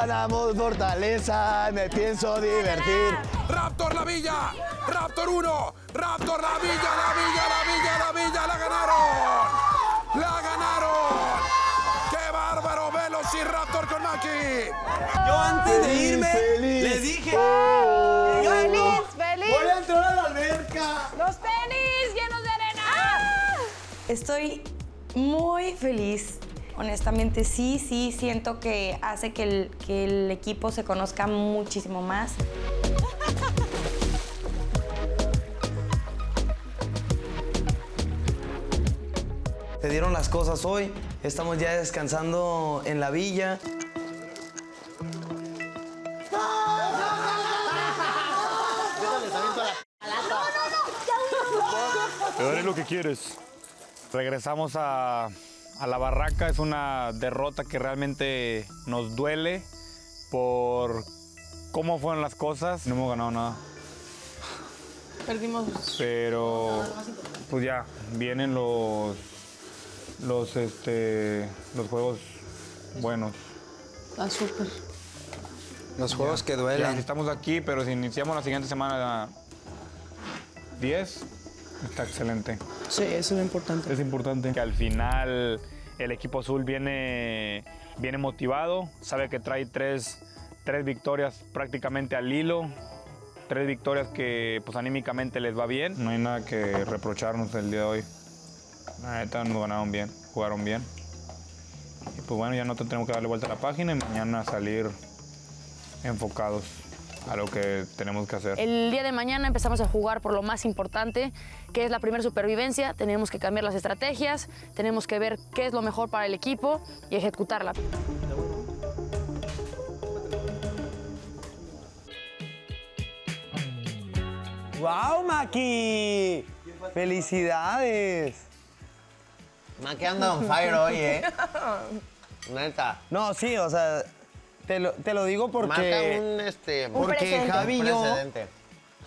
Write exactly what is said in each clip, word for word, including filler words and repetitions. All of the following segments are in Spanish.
ganamos fortaleza, me pienso divertir. Raptor la Villa, Raptor uno, Raptor la Villa, la Villa, la Villa, la Villa, la ganaron, la ganaron. ¡Qué bárbaro, Velociraptor con Maki! Yo antes de irme feliz, les dije... Oh, yo ¡Feliz, feliz! Voy a entrar a la alberca. ¡Los tenis llenos de arena! ¡Ah! Estoy muy feliz. Honestamente, sí, sí, siento que hace que el, que el equipo se conozca muchísimo más. Se dieron las cosas hoy, estamos ya descansando en la villa. Te daré lo que quieres. Regresamos a... a la barraca. Es una derrota que realmente nos duele por cómo fueron las cosas. No hemos ganado nada. Perdimos. Pero pues ya, vienen los los este los juegos buenos. Ah, súper. Los juegos ya, que duelen. Ya, estamos aquí, pero si iniciamos la siguiente semana diez, está excelente. Sí, eso es lo importante. Es importante. Que al final el equipo azul viene, viene motivado, sabe que trae tres, tres victorias prácticamente al hilo, tres victorias que pues anímicamente les va bien. No hay nada que reprocharnos el día de hoy. La neta nos ganaron bien, jugaron bien. Y pues bueno, ya no tenemos que darle vuelta a la página y mañana salir enfocados a lo que tenemos que hacer. El día de mañana empezamos a jugar por lo más importante, que es la primera supervivencia. Tenemos que cambiar las estrategias, tenemos que ver qué es lo mejor para el equipo y ejecutarla. ¡Wow, Maki! ¡Felicidades! Maki anda on fire hoy, ¿eh? Neta. No, sí, o sea... Te lo, te lo digo porque... Marca un, este, porque un Javi y yo,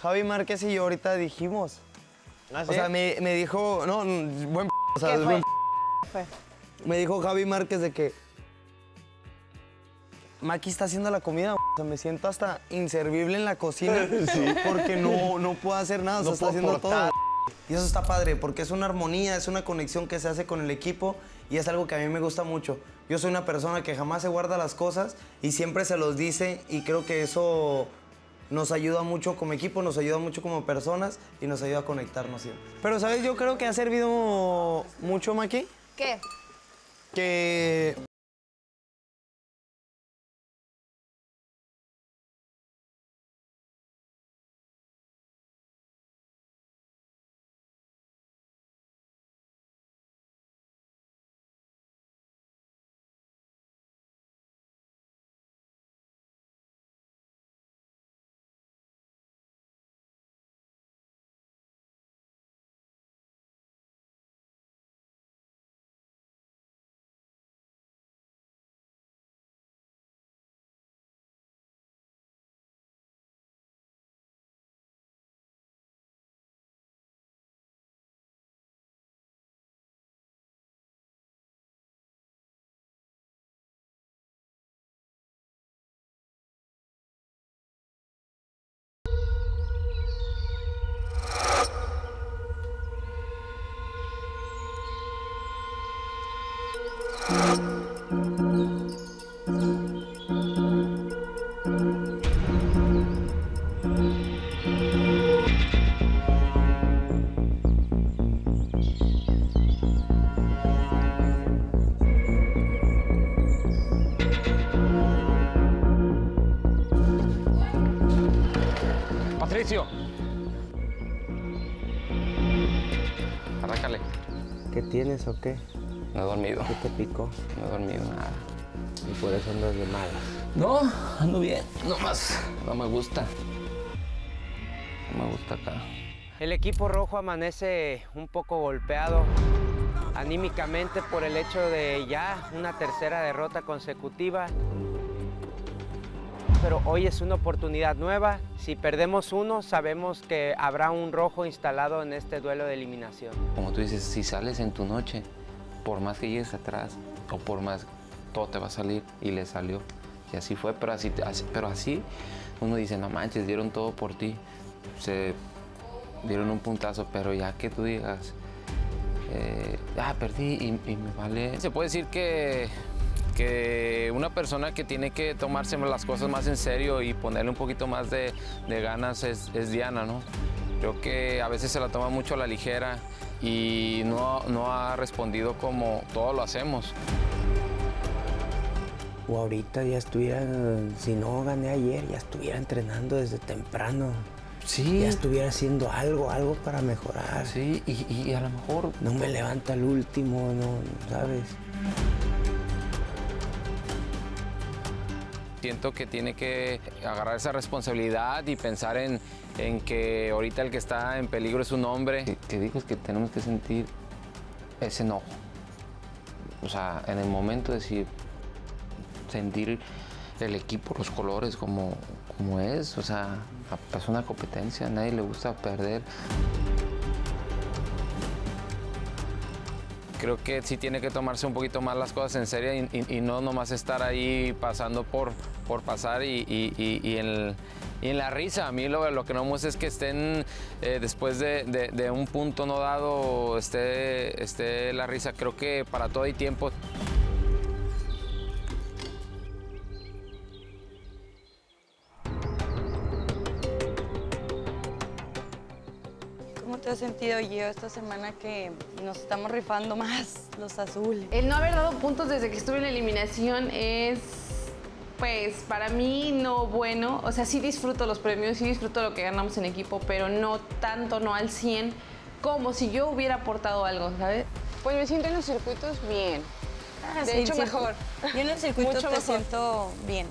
Javi Márquez y yo ahorita dijimos. ¿Ah, sí? O sea, me, me dijo... No, buen p***, o sea, buen p***. Fue? Me dijo Javi Márquez de que... Maki está haciendo la comida, o sea, me siento hasta inservible en la cocina. Sí. Porque no, no puedo hacer nada, no o sea, está haciendo portar. todo. Y eso está padre, porque es una armonía, es una conexión que se hace con el equipo y es algo que a mí me gusta mucho. Yo soy una persona que jamás se guarda las cosas y siempre se los dice, y creo que eso nos ayuda mucho como equipo, nos ayuda mucho como personas y nos ayuda a conectarnos siempre. Pero, ¿sabes? Yo creo que ha servido mucho, Maki. ¿Qué? Que... Patricio. Arráncale. ¿Qué tienes o qué? No he dormido. ¿Qué te picó? No he dormido nada. ¿Y por eso andas de malas? No, ando bien. Nomás no me gusta. No me gusta acá. El equipo rojo amanece un poco golpeado anímicamente por el hecho de ya una tercera derrota consecutiva. Pero hoy es una oportunidad nueva. Si perdemos uno, sabemos que habrá un rojo instalado en este duelo de eliminación. Como tú dices, si sales en tu noche, por más que llegues atrás o por más, todo te va a salir, y le salió. Y así fue, pero así, así, pero así uno dice, no manches, dieron todo por ti. Se dieron un puntazo, pero ya que tú digas, eh, ah, perdí y, y me vale. Se puede decir que, que una persona que tiene que tomarse las cosas más en serio y ponerle un poquito más de, de ganas es, es Diana, ¿no? Creo que a veces se la toma mucho a la ligera y no, no ha respondido como todos lo hacemos. O ahorita ya estuviera, si no gané ayer, ya estuviera entrenando desde temprano. Sí. Ya estuviera haciendo algo, algo para mejorar. Sí, y, y a lo mejor... No me levanta el último, no, ¿sabes? Siento que tiene que agarrar esa responsabilidad y pensar en, en que ahorita el que está en peligro es un hombre. Te, te digo, es que tenemos que sentir ese enojo. O sea, en el momento de decir... sentir el equipo, los colores, como, como es. O sea, es una competencia, a nadie le gusta perder. Creo que sí tiene que tomarse un poquito más las cosas en serio y, y, y no nomás estar ahí pasando por, por pasar y, y, y, y, en, y en la risa. A mí lo, lo que no me gusta es que estén, eh, después de, de, de un punto no dado, esté, esté la risa. Creo que para todo hay tiempo. He sentido yo esta semana que nos estamos rifando más los azules. El no haber dado puntos desde que estuve en la eliminación es, pues, para mí no bueno. O sea, sí disfruto los premios, sí disfruto lo que ganamos en equipo, pero no tanto, no al cien, como si yo hubiera aportado algo, ¿sabes? Pues me siento en los circuitos bien. Ah, de sí, hecho, mejor. Yo en el circuito te mejor. Siento bien.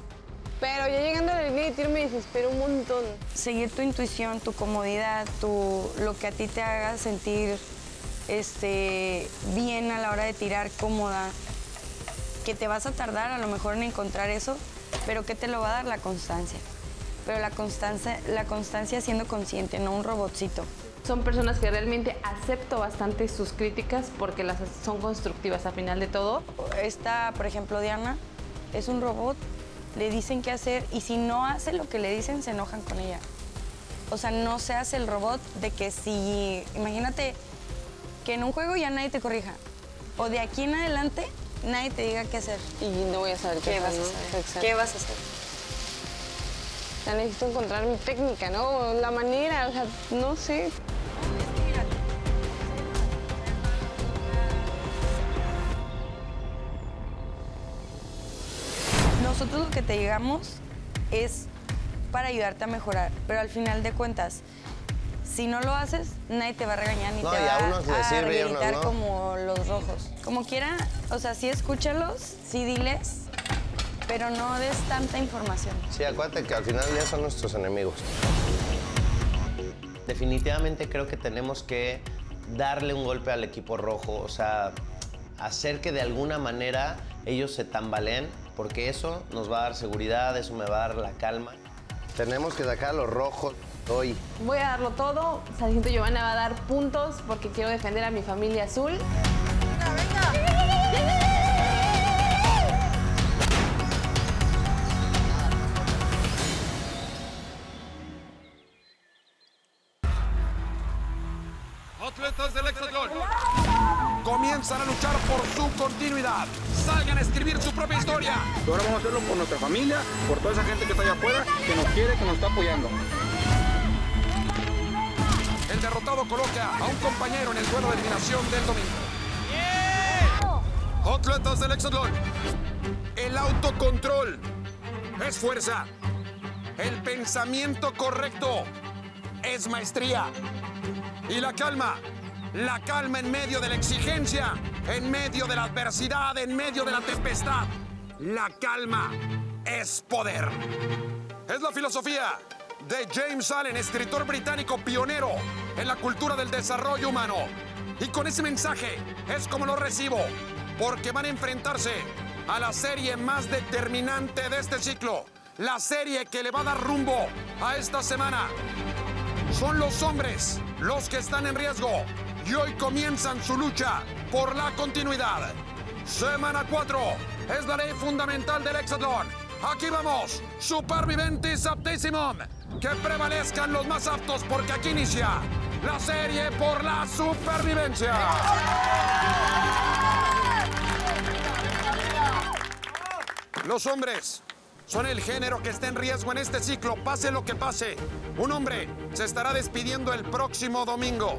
Pero ya llegando a la línea de tiro me desespero un montón. Seguir tu intuición, tu comodidad, tu, lo que a ti te haga sentir este, bien a la hora de tirar, cómoda. Que te vas a tardar a lo mejor en encontrar eso, pero ¿qué te lo va a dar? La constancia. Pero la constancia, la constancia siendo consciente, no un robotcito. Son personas que realmente acepto bastante sus críticas porque las son constructivas a final de todo. Esta, por ejemplo, Diana, es un robot. Le dicen qué hacer y si no hace lo que le dicen, se enojan con ella. O sea, no se hace el robot de que si... Imagínate que en un juego ya nadie te corrija. O de aquí en adelante, nadie te diga qué hacer. Y no voy a saber qué, ¿Qué vas ¿no? a hacer. Exacto. ¿Qué vas a hacer? Ya necesito encontrar mi técnica, ¿no? La manera, o sea, no sé. Nosotros lo que te llegamos es para ayudarte a mejorar, pero al final de cuentas, si no lo haces, nadie te va a regañar ni no, te va a, a sirve, unos, ¿no? Como los rojos. Como quiera, o sea, sí escúchalos, sí diles, pero no des tanta información. Sí, acuérdate que al final ya son nuestros enemigos. Definitivamente creo que tenemos que darle un golpe al equipo rojo, o sea, hacer que de alguna manera ellos se tambaleen, porque eso nos va a dar seguridad, eso me va a dar la calma. Tenemos que sacar a los rojos hoy. Voy a darlo todo. Sargento Giovanna va a dar puntos porque quiero defender a mi familia azul. ¡Venga, venga! ¡Atletas del Exatlón! Comienzan a luchar por su continuidad. Salgan a escribir su propia historia. Ahora vamos a hacerlo por nuestra familia, por toda esa gente que está allá afuera, que nos quiere, que nos está apoyando. El derrotado coloca a un compañero en el duelo de eliminación del domingo. Yeah. Atletas del Exatlón. El autocontrol es fuerza. El pensamiento correcto es maestría. Y la calma. La calma en medio de la exigencia, en medio de la adversidad, en medio de la tempestad. La calma es poder. Es la filosofía de James Allen, escritor británico pionero en la cultura del desarrollo humano. Y con ese mensaje es como lo recibo, porque van a enfrentarse a la serie más determinante de este ciclo. La serie que le va a dar rumbo a esta semana. Son los hombres los que están en riesgo. Y hoy comienzan su lucha por la continuidad. Semana cuatro es la ley fundamental del Exatlón. Aquí vamos, Superviventis Aptissimum. Que prevalezcan los más aptos porque aquí inicia la serie por la supervivencia. Los hombres son el género que está en riesgo en este ciclo, pase lo que pase. Un hombre se estará despidiendo el próximo domingo.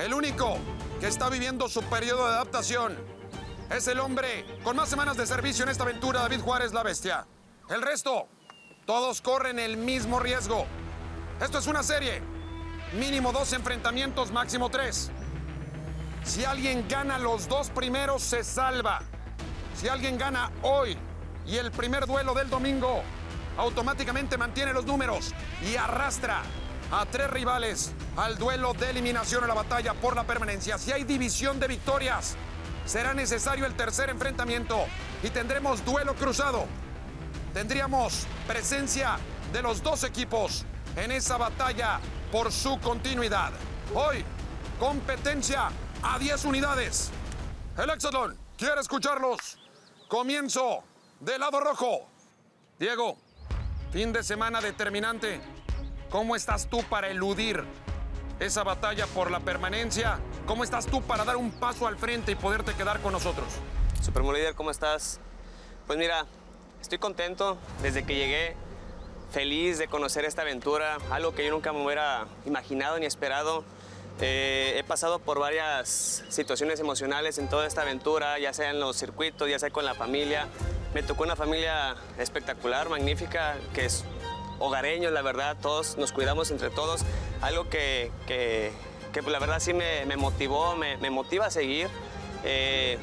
El único que está viviendo su periodo de adaptación es el hombre con más semanas de servicio en esta aventura, David Juárez, la bestia. El resto, todos corren el mismo riesgo. Esto es una serie. Mínimo dos enfrentamientos, máximo tres. Si alguien gana los dos primeros, se salva. Si alguien gana hoy y el primer duelo del domingo, automáticamente mantiene los números y arrastra a tres rivales al duelo de eliminación o la batalla por la permanencia. Si hay división de victorias, será necesario el tercer enfrentamiento y tendremos duelo cruzado. Tendríamos presencia de los dos equipos en esa batalla por su continuidad. Hoy, competencia a diez unidades. El Exatlón quiere escucharlos. Comienzo del lado rojo. Diego, fin de semana determinante. ¿Cómo estás tú para eludir esa batalla por la permanencia? ¿Cómo estás tú para dar un paso al frente y poderte quedar con nosotros? Supremo líder, ¿cómo estás? Pues mira, estoy contento desde que llegué. Feliz de conocer esta aventura. Algo que yo nunca me hubiera imaginado ni esperado. Eh, he pasado por varias situaciones emocionales en toda esta aventura, ya sea en los circuitos, ya sea con la familia. Me tocó una familia espectacular, magnífica, que es hogareño, la verdad, todos nos cuidamos entre todos. Algo que, que, que la verdad sí me, me motivó, me, me motiva a seguir. Eh,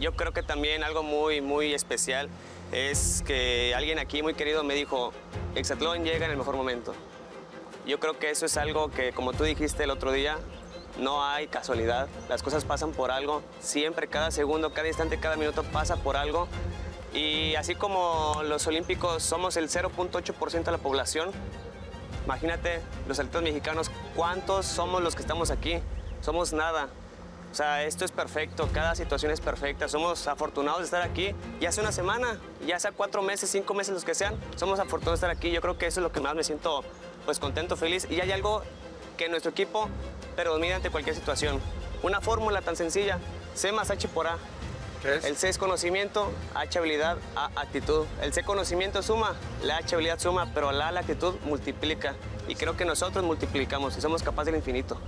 yo creo que también algo muy, muy especial es que alguien aquí muy querido me dijo, Exatlón llega en el mejor momento. Yo creo que eso es algo que, como tú dijiste el otro día, no hay casualidad. Las cosas pasan por algo. Siempre, cada segundo, cada instante, cada minuto pasa por algo. Y así como los olímpicos somos el cero punto ocho por ciento de la población, imagínate, los atletas mexicanos, ¿cuántos somos los que estamos aquí? Somos nada. O sea, esto es perfecto, cada situación es perfecta. Somos afortunados de estar aquí. Ya sea una semana, ya sea cuatro meses, cinco meses, los que sean, somos afortunados de estar aquí. Yo creo que eso es lo que más me siento, pues, contento, feliz. Y hay algo que en nuestro equipo predomina ante cualquier situación. Una fórmula tan sencilla, C más H por A. ¿Qué es? El C es conocimiento, H habilidad, A actitud. El C conocimiento suma, la H habilidad suma, pero la A la actitud multiplica. Y creo que nosotros multiplicamos y somos capaces del infinito.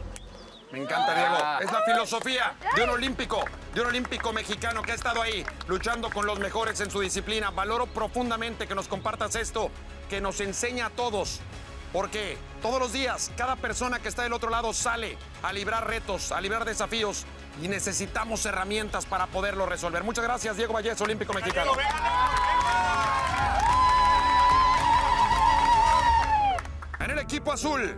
Me encanta, Diego. Es la filosofía de un olímpico, de un olímpico mexicano que ha estado ahí luchando con los mejores en su disciplina. Valoro profundamente que nos compartas esto, que nos enseña a todos. Porque todos los días, cada persona que está del otro lado sale a librar retos, a librar desafíos y necesitamos herramientas para poderlo resolver. Muchas gracias, Diego Valles, olímpico mexicano. En el equipo azul,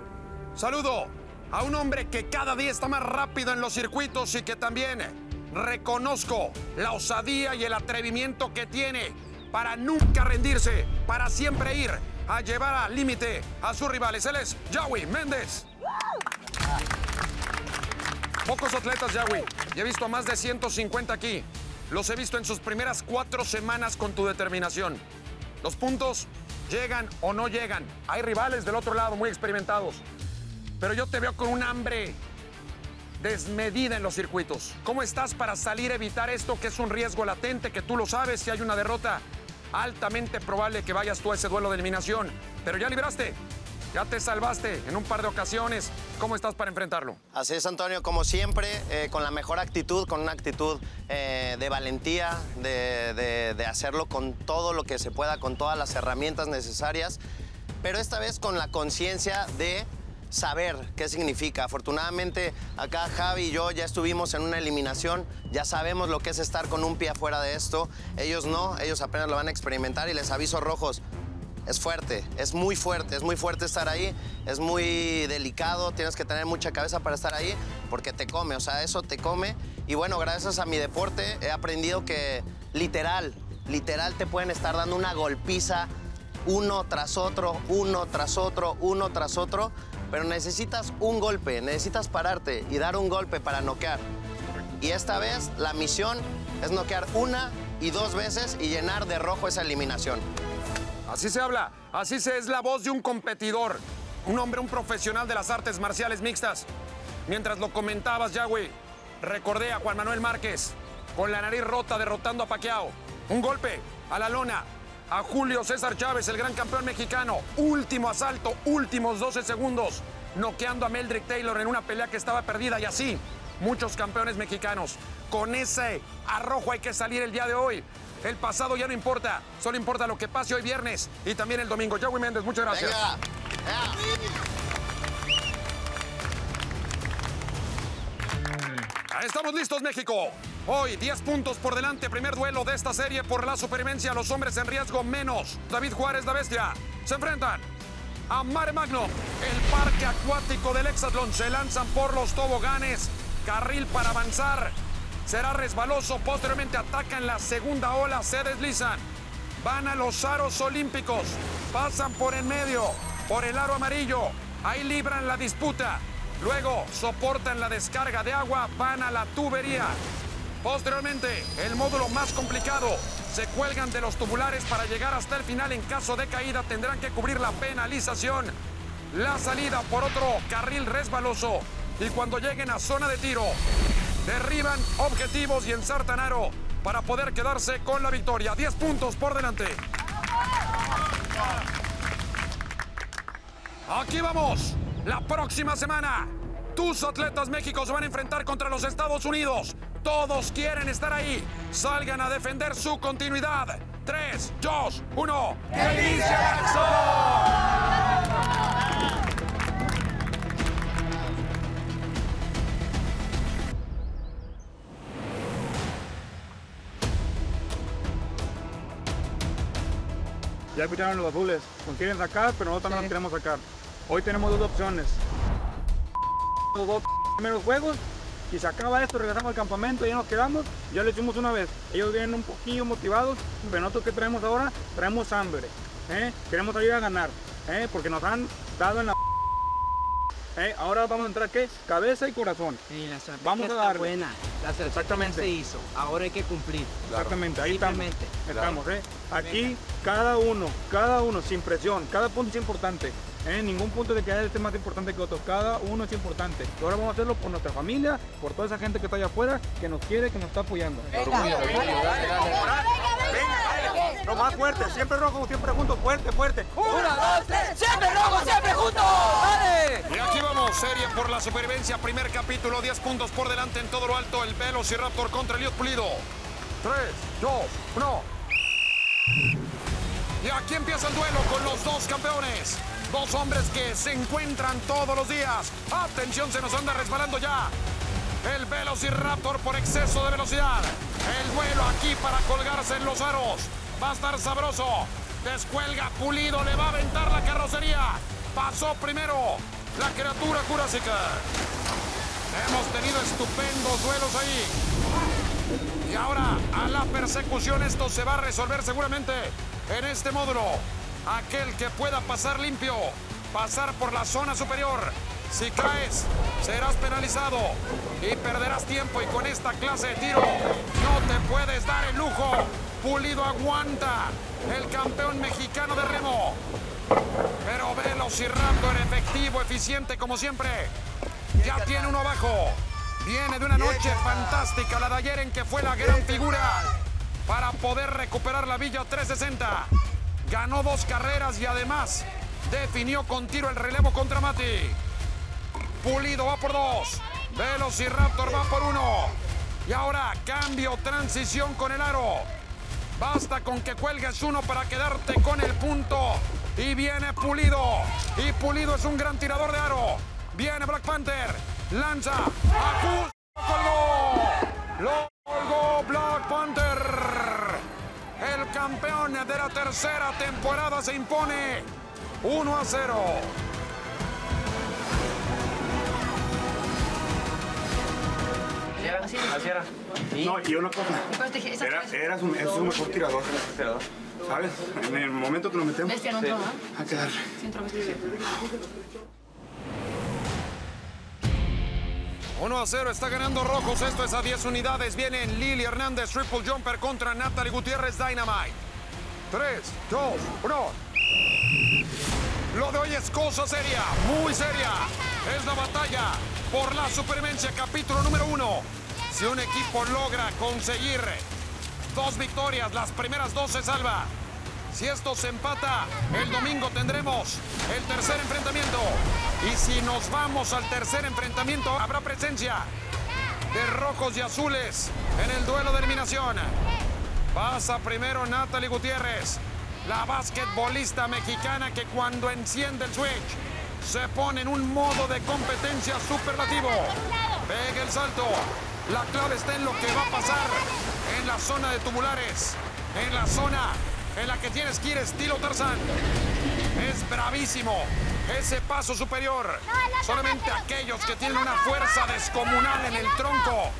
saludo a un hombre que cada día está más rápido en los circuitos y que también reconozco la osadía y el atrevimiento que tiene para nunca rendirse, para siempre ir a llevar al límite a sus rivales. Él es Yawi Méndez. Pocos atletas, Yawi. Ya he visto a más de ciento cincuenta aquí. Los he visto en sus primeras cuatro semanas con tu determinación. Los puntos llegan o no llegan. Hay rivales del otro lado muy experimentados. Pero yo te veo con un hambre desmedida en los circuitos. ¿Cómo estás para salir a evitar esto, que es un riesgo latente, que tú lo sabes, si hay una derrota? Altamente probable que vayas tú a ese duelo de eliminación. Pero ya libraste, ya te salvaste en un par de ocasiones. ¿Cómo estás para enfrentarlo? Así es, Antonio, como siempre, eh, con la mejor actitud, con una actitud eh, de valentía, de, de, de hacerlo con todo lo que se pueda, con todas las herramientas necesarias, pero esta vez con la conciencia de saber qué significa. Afortunadamente, acá Javi y yo ya estuvimos en una eliminación, ya sabemos lo que es estar con un pie afuera de esto. Ellos no, ellos apenas lo van a experimentar y les aviso, rojos, es fuerte, es muy fuerte, es muy fuerte estar ahí, es muy delicado, tienes que tener mucha cabeza para estar ahí porque te come, o sea, eso te come. Y bueno, gracias a mi deporte he aprendido que literal, literal te pueden estar dando una golpiza uno tras otro, uno tras otro, uno tras otro, pero necesitas un golpe, necesitas pararte y dar un golpe para noquear. Y esta vez la misión es noquear una y dos veces y llenar de rojo esa eliminación. Así se habla, así se es la voz de un competidor, un hombre, un profesional de las artes marciales mixtas. Mientras lo comentabas, Yawi, recordé a Juan Manuel Márquez, con la nariz rota, derrotando a Pacquiao. Un golpe a la lona, a Julio César Chávez, el gran campeón mexicano. Último asalto, últimos doce segundos, noqueando a Meldrick Taylor en una pelea que estaba perdida. Y así, muchos campeones mexicanos. Con ese arrojo hay que salir el día de hoy. El pasado ya no importa, solo importa lo que pase hoy viernes y también el domingo. Yawi Méndez, muchas gracias. Venga. Venga. Estamos listos, México. Hoy, diez puntos por delante, primer duelo de esta serie por la supervivencia. Los hombres en riesgo menos. David Juárez, la bestia, se enfrentan a Mare Magno. El parque acuático del Exatlón, se lanzan por los toboganes. Carril para avanzar. Será resbaloso, posteriormente atacan la segunda ola, se deslizan. Van a los aros olímpicos, pasan por el medio, por el aro amarillo. Ahí libran la disputa. Luego soportan la descarga de agua, van a la tubería. Posteriormente, el módulo más complicado. Se cuelgan de los tubulares para llegar hasta el final. En caso de caída tendrán que cubrir la penalización. La salida por otro carril resbaloso. Y cuando lleguen a zona de tiro, derriban objetivos y ensartan aro para poder quedarse con la victoria. diez puntos por delante. Aquí vamos. La próxima semana, tus atletas México se van a enfrentar contra los Estados Unidos. Todos quieren estar ahí. Salgan a defender su continuidad. tres, dos, uno. ¡Inicia la acción! Ya escucharon los azules, nos quieren sacar, pero nosotros también sí. Nos queremos sacar. Hoy tenemos dos opciones. Los dos primeros juegos, y se acaba esto, regresamos al campamento, ya nos quedamos, ya lo hicimos una vez. Ellos vienen un poquillo motivados, pero nosotros que traemos ahora, traemos hambre. ¿eh? Queremos salir a ganar, ¿eh? porque nos han dado en la... ¿eh? Ahora vamos a entrar, ¿qué? Cabeza y corazón. Sí, la vamos a dar buena. La Exactamente. Se hizo, ahora hay que cumplir. Claro. Exactamente, ahí Simplemente. estamos. Estamos, ¿eh? Aquí... Venga. Cada uno, cada uno, sin presión, cada punto es importante. ¿eh? Ningún punto de que haya este más importante que otro, cada uno es importante. Y ahora vamos a hacerlo por nuestra familia, por toda esa gente que está allá afuera, que nos quiere, que nos está apoyando. Venga, venga, venga, venga, venga, venga. Lo más fuerte, siempre rojo, siempre juntos, fuerte, fuerte. Una, dos, tres, siempre rojo, siempre juntos. ¡Vale! Y aquí vamos, serie por la supervivencia, primer capítulo, diez puntos por delante en todo lo alto, el Velociraptor contra Eliud Pulido. tres, dos, uno. Y aquí empieza el duelo con los dos campeones. Dos hombres que se encuentran todos los días. Atención, se nos anda resbalando ya. El Velociraptor por exceso de velocidad. El duelo aquí para colgarse en los aros. Va a estar sabroso. Descuelga Pulido, le va a aventar la carrocería. Pasó primero la criatura jurásica. Hemos tenido estupendos duelos ahí. Y ahora a la persecución, esto se va a resolver seguramente. En este módulo, aquel que pueda pasar limpio, pasar por la zona superior. Si caes, serás penalizado y perderás tiempo. Y con esta clase de tiro, no te puedes dar el lujo. Pulido aguanta, el campeón mexicano de remo. Pero Velociraptor, efectivo, eficiente como siempre. Ya tiene uno abajo. Viene de una noche fantástica, la de ayer en que fue la gran figura. Para poder recuperar la Villa trescientos sesenta. Ganó dos carreras y además definió con tiro el relevo contra Mati. Pulido va por dos. Velociraptor va por uno. Y ahora cambio, transición con el aro. Basta con que cuelgues uno para quedarte con el punto. Y viene Pulido. Y Pulido es un gran tirador de aro. Viene Black Panther. Lanza. Ajusta. Colgó. Lo colgó Black Panther. El campeón de la tercera temporada se impone uno a cero. Así era. Así era. ¿Sí? No, y una cosa. Era, era su, es su mejor tirador. ¿Sabes? En el momento que nos metemos. Bestia, no entró, ¿eh? Hay que darle. Sí, entró, bestia. uno a cero, está ganando Rojos, esto es a diez unidades. Vienen Lili Hernández, Triple Jumper contra Nathalie Gutiérrez, Dynamite. tres, dos, uno. Lo de hoy es cosa seria, muy seria. Es la batalla por la supervivencia, capítulo número uno. Si un equipo logra conseguir dos victorias, las primeras dos se salva. Si esto se empata, el domingo tendremos el tercer enfrentamiento. Y si nos vamos al tercer enfrentamiento, habrá presencia de rojos y azules en el duelo de eliminación. Pasa primero Nathalie Gutiérrez, la basquetbolista mexicana que cuando enciende el switch se pone en un modo de competencia superlativo. Pega el salto. La clave está en lo que va a pasar en la zona de tubulares, en la zona en la que tienes que ir estilo Tarzán. Es bravísimo ese paso superior. Solamente aquellos que tienen una fuerza descomunal en el tronco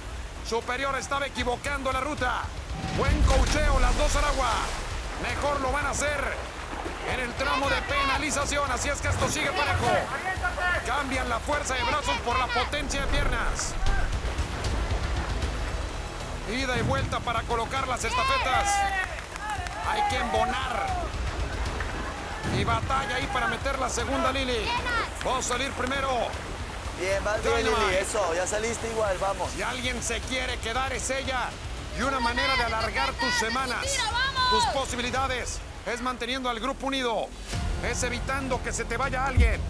superior estaba equivocando la ruta. Buen coacheo, las dos al agua. Mejor lo van a hacer en el tramo de penalización, así es que esto sigue parejo. Cambian la fuerza de brazos por la potencia de piernas. Ida y vuelta para colocar las estafetas. Hay que embonar. Y batalla ahí para meter la segunda Lili. Vamos a salir primero. Bien, vas bien, Lili, eso, ya saliste igual, vamos. Si alguien se quiere quedar es ella. Y una manera de alargar tus semanas, tus posibilidades, es manteniendo al grupo unido, es evitando que se te vaya alguien.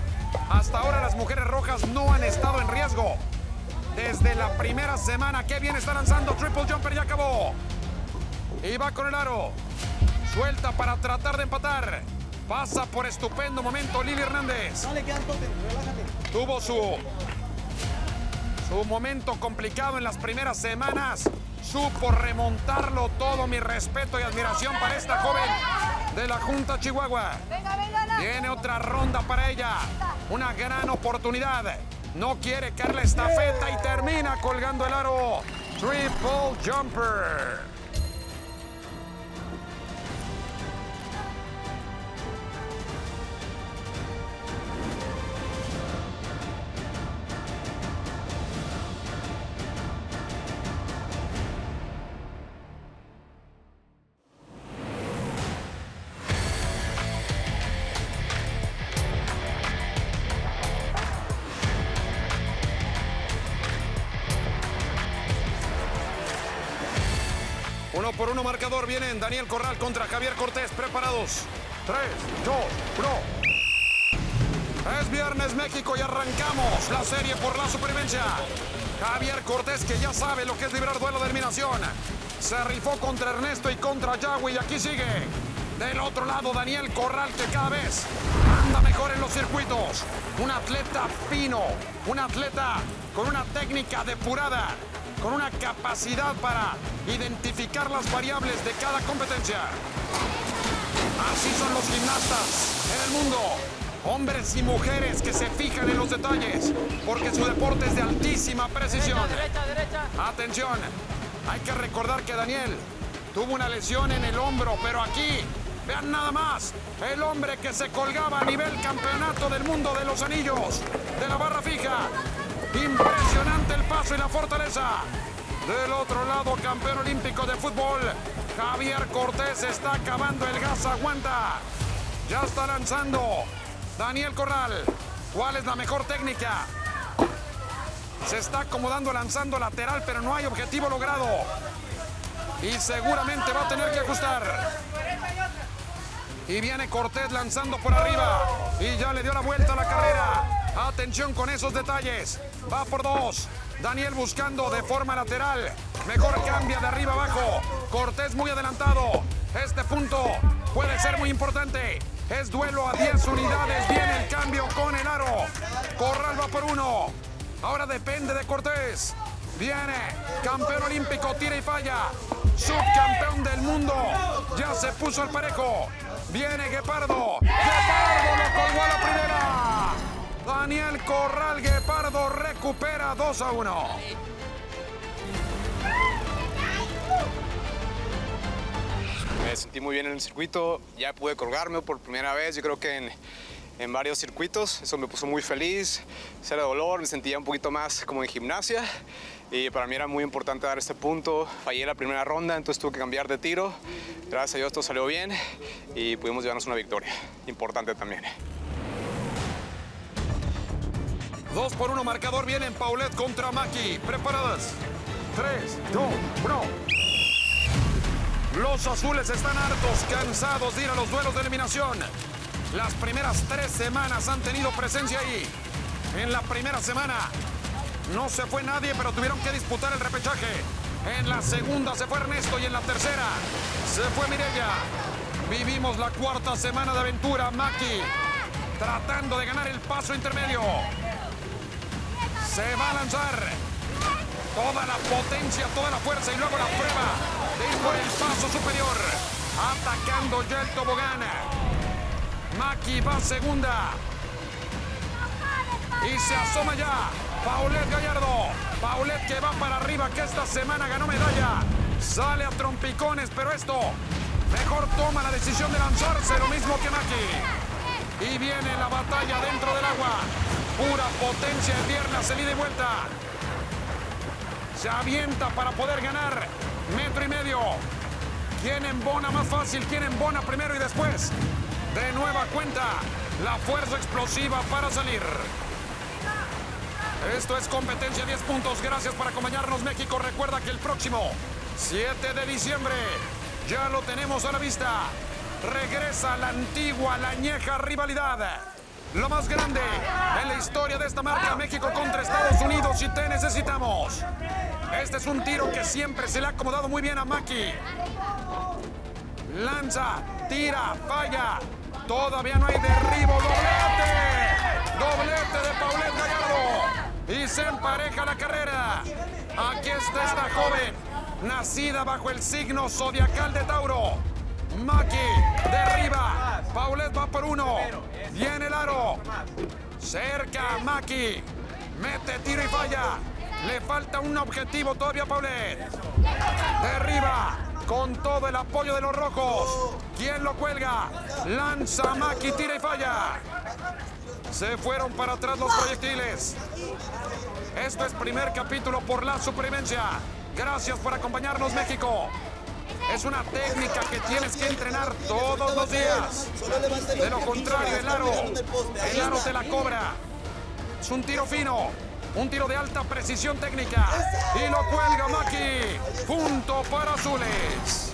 Hasta ahora las mujeres rojas no han estado en riesgo. Desde la primera semana, qué bien está lanzando. Triple Jumper, ya acabó. Y va con el aro. Suelta para tratar de empatar. Pasa por estupendo momento Lili Hernández. Dale, Antonio, relájate. Tuvo su, su momento complicado en las primeras semanas. Supo remontarlo todo. Mi respeto y admiración para esta joven de la Junta Chihuahua. Venga, venga, no. Tiene otra ronda para ella. Una gran oportunidad. No quiere caer la estafeta y termina colgando el aro. Triple Jumper. Uno por uno marcador, vienen Daniel Corral contra Javier Cortés, preparados. tres, dos, uno. Es viernes México y arrancamos la serie por la supervivencia. Javier Cortés, que ya sabe lo que es librar duelo de eliminación. Se rifó contra Ernesto y contra Yawi y aquí sigue. Del otro lado Daniel Corral, que cada vez anda mejor en los circuitos. Un atleta fino, un atleta con una técnica depurada, con una capacidad para identificar las variables de cada competencia. Así son los gimnastas en el mundo. Hombres y mujeres que se fijan en los detalles, porque su deporte es de altísima precisión. Derecha, derecha, derecha. Atención, hay que recordar que Daniel tuvo una lesión en el hombro, pero aquí, vean nada más, el hombre que se colgaba a nivel campeonato del mundo de los anillos, de la barra fija. Impresionante el paso y la fortaleza. Del otro lado, campeón olímpico de fútbol, Javier Cortés está acabando el gas, aguanta. Ya está lanzando Daniel Corral. ¿Cuál es la mejor técnica? Se está acomodando lanzando lateral, pero no hay objetivo logrado. Y seguramente va a tener que ajustar. Y viene Cortés lanzando por arriba. Y ya le dio la vuelta a la carrera. Atención con esos detalles. Va por dos. Daniel buscando de forma lateral. Mejor cambia de arriba abajo. Cortés muy adelantado. Este punto puede ser muy importante. Es duelo a diez unidades. Viene el cambio con el aro. Corral va por uno. Ahora depende de Cortés. Viene. Campeón olímpico. Tira y falla. Subcampeón del mundo. Ya se puso al parejo. Viene Guepardo. Guepardo lo colgó a la primera. Daniel Corral, Guepardo recupera dos a uno. Me sentí muy bien en el circuito, ya pude colgarme por primera vez. Yo creo que en, en varios circuitos. Eso me puso muy feliz, cero dolor, me sentía un poquito más como en gimnasia y para mí era muy importante dar este punto. Fallé la primera ronda, entonces tuve que cambiar de tiro. Gracias a Dios todo salió bien y pudimos llevarnos una victoria importante también. Dos por uno marcador, vienen Paulette contra Maki. ¿Preparadas? Tres, dos, uno. Los azules están hartos, cansados de ir a los duelos de eliminación. Las primeras tres semanas han tenido presencia ahí. En la primera semana no se fue nadie, pero tuvieron que disputar el repechaje. En la segunda se fue Ernesto y en la tercera se fue Mireya. Vivimos la cuarta semana de aventura. Maki tratando de ganar el paso intermedio. Se va a lanzar toda la potencia, toda la fuerza y luego la prueba de ir por el paso superior. Atacando ya el tobogán. Maki va segunda. Y se asoma ya Paulette Gallardo. Paulette que va para arriba, que esta semana ganó medalla. Sale a trompicones, pero esto mejor toma la decisión de lanzarse, lo mismo que Maki. Y viene la batalla dentro del agua. Pura potencia de piernas, se ida y vuelta. Se avienta para poder ganar metro y medio. ¿Quién embona más fácil? ¿Quién embona primero y después? De nueva cuenta, la fuerza explosiva para salir. Esto es competencia diez puntos. Gracias por acompañarnos, México. Recuerda que el próximo siete de diciembre ya lo tenemos a la vista. Regresa la antigua, la añeja rivalidad. Lo más grande en la historia de esta marca, México contra Estados Unidos, y te necesitamos. Este es un tiro que siempre se le ha acomodado muy bien a Maki. Lanza, tira, falla. Todavía no hay derribo. ¡Doblete! ¡Doblete de Paulette Gallardo! Y se empareja la carrera. Aquí está esta joven, nacida bajo el signo zodiacal de Tauro. Maki derriba. Paulette va por uno. Viene el aro. Cerca Maki. Mete, tira y falla. Le falta un objetivo todavía a Paulette. Derriba. Con todo el apoyo de los rojos. ¿Quién lo cuelga? Lanza Maki, tira y falla. Se fueron para atrás los proyectiles. Esto es primer capítulo por la supervivencia. Gracias por acompañarnos, México. Es una técnica que tienes que entrenar todos los días. De lo contrario, el aro, el aro te la cobra. Es un tiro fino. Un tiro de alta precisión técnica. Y lo cuelga Maki. Punto para azules.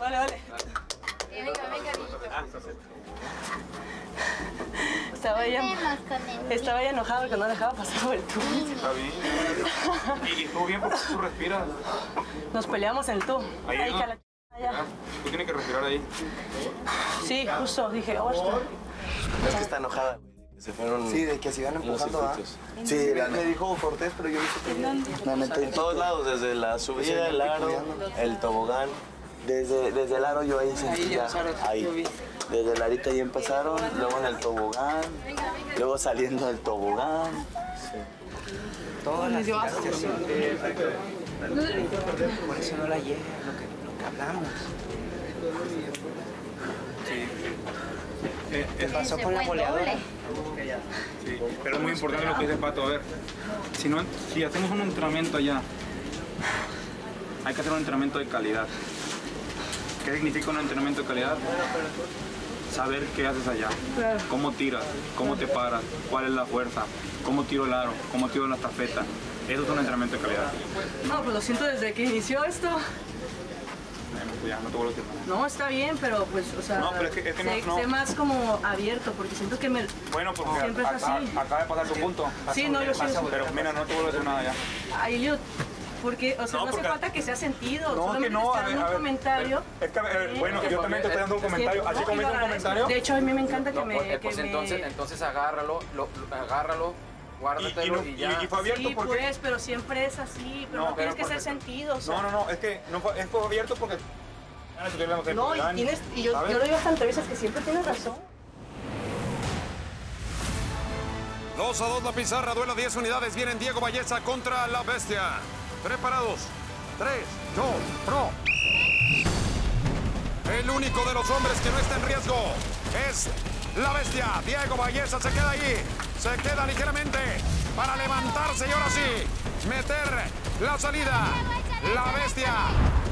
Vale, vale. Estaba ya, estaba ya enojado que no dejaba pasar por el tubo. Está bien. Y estuvo bien porque tú respiras. Nos peleamos en el tubo. Ahí, ahí que la allá. Tú tienes que respirar ahí. Sí, justo. Dije, hostia. Es que está enojada. Se fueron. Sí, de que se iban empujando. ¿Ah? Sí, me dijo Cortés, pero yo no sé. En todos lados, desde la subida, el aro, el tobogán. Desde, desde el aro yo ahí sentí ya, ahí. Desde el arito ahí empezaron, luego en el tobogán, luego saliendo del tobogán. Sí. Todas las gimnasias siempre, por eso no la llega, lo que, lo que hablamos. Sí. ¿Qué pasó con la goleadora? Sí, pero es muy importante lo que dice Pato, a ver. Si, no, si hacemos un entrenamiento allá, hay que hacer un entrenamiento de calidad. ¿Qué significa un entrenamiento de calidad? Saber qué haces allá, cómo tiras, cómo te paras, cuál es la fuerza, cómo tiro el aro, cómo tiro la estafeta. Eso es un entrenamiento de calidad. No, pues lo siento desde que inició esto. Ya, no, te no, está bien, pero pues, o sea, no, pero es que, es que sé, no, sé más como abierto, porque siento que me... Bueno, porque siempre a, es así. A, acaba de pasar tu punto. Sí, no, yo sí. Pero mira, no te vuelvo a hacer nada ya. Ay, Eliud. Porque, o sea, no, no hace falta que sea sentido. No, que no, a ver, a ver, comentario. Es que, a ver, bueno, yo también te estoy dando un comentario. Así como es un comentario. De hecho, a mí me encanta que me... Pues entonces agárralo, agárralo, guárdatelo y ya. Y fue abierto porque... Sí, pues, pero siempre es así. Pero no tienes que ser sentido. No, no, no, es que fue abierto porque... No, y tienes... Y yo lo digo hasta entrevistas que siempre tienes razón. dos a dos la pizarra, duelo diez unidades. Vienen Diego Balleza contra la bestia. Preparados. tres, dos, pro. El único de los hombres que no está en riesgo es la bestia. Diego Balleza se queda ahí. Se queda ligeramente para levantarse y ahora sí meter la salida. La bestia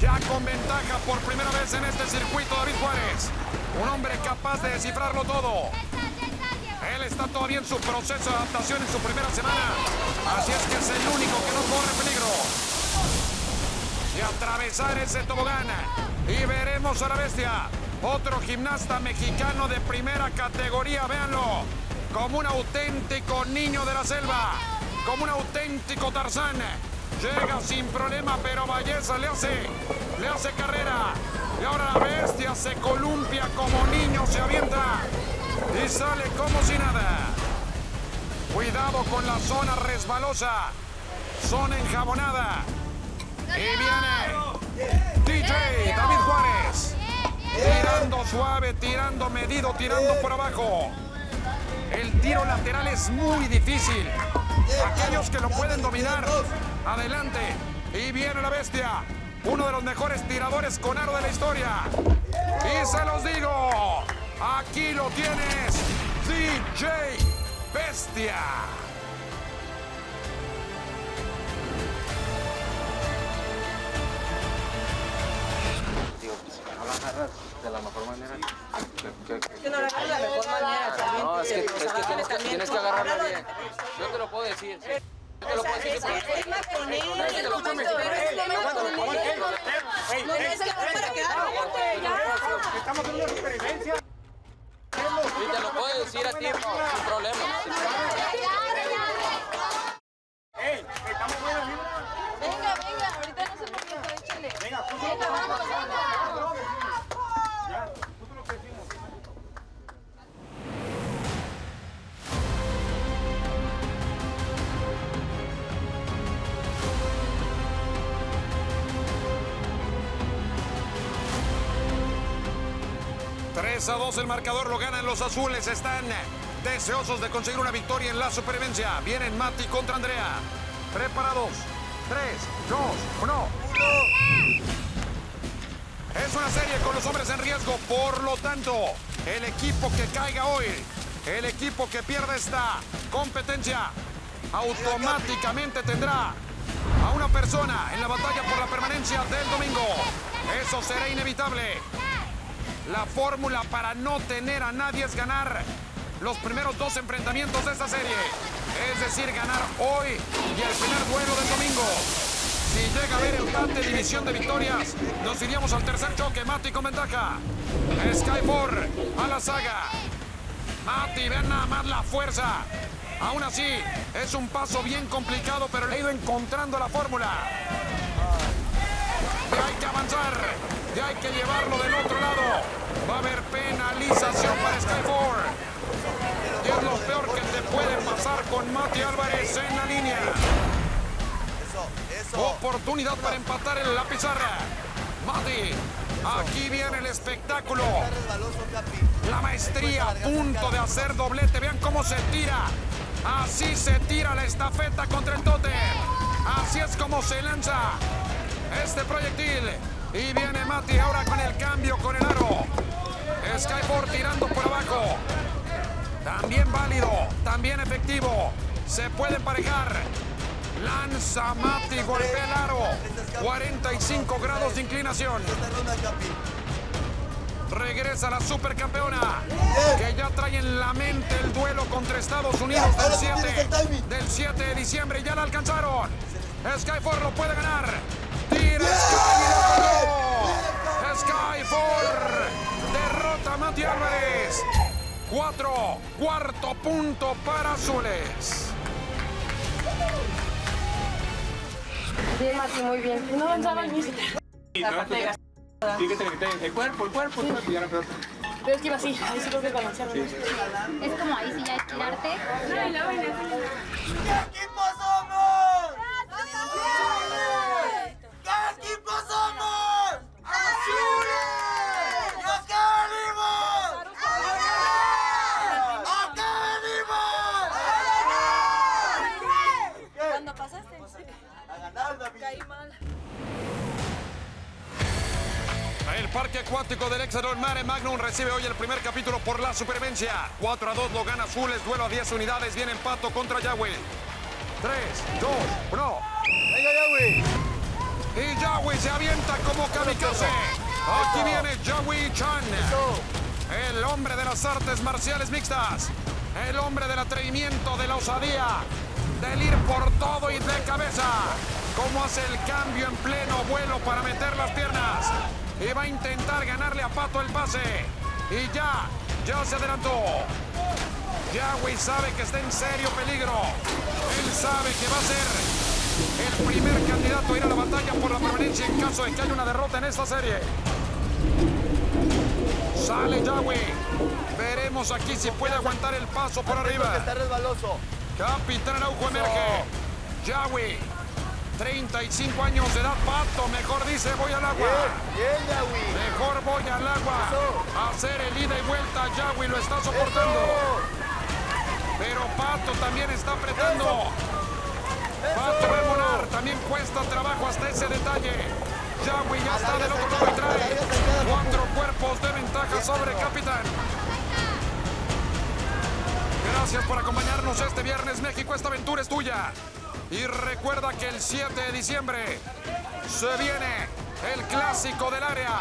ya con ventaja por primera vez en este circuito. David Juárez, un hombre capaz de descifrarlo todo. Él está todavía en su proceso de adaptación en su primera semana. Así es que es el único que no corre peligro. Y atravesar ese tobogán. Y veremos a la bestia. Otro gimnasta mexicano de primera categoría. Véanlo. Como un auténtico niño de la selva. Como un auténtico Tarzán. Llega sin problema, pero Balleza le hace. Le hace carrera. Y ahora la bestia se columpia como niño. Se avienta. Y sale como si nada. Cuidado con la zona resbalosa. Zona enjabonada. Y viene D J David Juárez. Tirando suave, tirando medido, tirando por abajo. El tiro lateral es muy difícil. Aquellos que lo pueden dominar, adelante. Y viene la bestia. Uno de los mejores tiradores con aro de la historia. Y se los digo. Aquí lo tienes, D J Bestia. Digo, no la agarras de la mejor manera. Que no la agarras de la mejor manera también. No, es que, es que, tienes, que tienes que agarrarla bien. Yo te lo puedo decir. Sí. Yo te lo puedo decir. Es más con él. Es más con él. No es el para que la ya. Estamos en una referencia. Y te lo puedo decir a tiempo, sin problema. ¡Ey! ¡Estamos buenos! Venga, venga, ahorita no se nos quita de Chile. Venga, tú venga, vamos, venga. Ya, nosotros lo que decimos. tres a dos el marcador, lo ganan los azules, están deseosos de conseguir una victoria en la supervivencia. Vienen Mati contra Andrea. Preparados. tres, dos, uno. Es una serie con los hombres en riesgo, por lo tanto, el equipo que caiga hoy, el equipo que pierda esta competencia, automáticamente tendrá a una persona en la batalla por la permanencia del domingo. Eso será inevitable. La fórmula para no tener a nadie es ganar los primeros dos enfrentamientos de esta serie. Es decir, ganar hoy y el primer duelo del domingo. Si llega a haber empate, división de victorias, nos iríamos al tercer choque. Mati con ventaja. Skyfor a la saga. Mati, ven nada más la fuerza. Aún así, es un paso bien complicado, pero le ha ido encontrando la fórmula. Y hay que avanzar. Y hay que llevarlo del otro lado. Va a haber penalización para Skyfor. Y es lo peor que te puede pasar con Mati Álvarez en la línea. Oportunidad para empatar en la pizarra. Mati, aquí viene el espectáculo. La maestría a punto de hacer doblete. Vean cómo se tira. Así se tira la estafeta contra el tótem. Así es como se lanza este proyectil. Y viene Mati ahora con el cambio, con el aro. Skyfor tirando por abajo. También válido, también efectivo. Se puede emparejar. Lanza Mati, golpea el aro. cuarenta y cinco grados de inclinación. Regresa la supercampeona, que ya trae en la mente el duelo contra Estados Unidos del siete, del siete de diciembre. Ya la alcanzaron. Skyfor lo puede ganar. Tira Skyfor. Skyfor derrota a Mati Álvarez. Cuatro, cuarto punto para azules. Bien, Mati, muy bien. No avanzaba ni siquiera. Fíjate que el cuerpo, el cuerpo. Pero es que iba así, ahí sí creo que balancearon. Es como ahí sí ya estirarte. ¡Qué equipo somos! ¡Azules! ¡Qué equipo somos! ¡Azules! ¡Y acá venimos! ¡A ganar! ¡Acá venimos! ¡A ganar! acuático del Exatlón Mare Magno recibe hoy el primer capítulo por la supervivencia. cuatro a dos lo gana Azules, duelo a diez unidades, viene empato contra Yawi. tres, dos, uno. ¡Venga, Yawi! Y Yawi se avienta como kamikaze. Aquí viene Yawi Chan, el hombre de las artes marciales mixtas, el hombre del atrevimiento, de la osadía, del ir por todo y de cabeza. Cómo hace el cambio en pleno vuelo para meter las piernas. Y va a intentar ganarle a Pato el pase. Y ya, ya se adelantó. Yawi sabe que está en serio peligro. Él sabe que va a ser el primer candidato a ir a la batalla por la permanencia en caso de que haya una derrota en esta serie. Sale Yawi. Veremos aquí si puede aguantar el paso por arriba. Está resbaloso. Capitán Araujo emerge. Yawi. treinta y cinco años de edad, Pato, mejor dice voy al agua. Bien, bien, Yawi. Mejor voy al agua. A hacer el ida y vuelta, Yawi lo está soportando. Eso. Pero Pato también está apretando. Eso. Pato va a volar, también cuesta trabajo hasta ese detalle. Yawi ya está del otro lado y trae cuatro cuerpos de ventaja sobre Capitán. Gracias por acompañarnos este viernes, México, esta aventura es tuya. Y recuerda que el siete de diciembre se viene el clásico del área,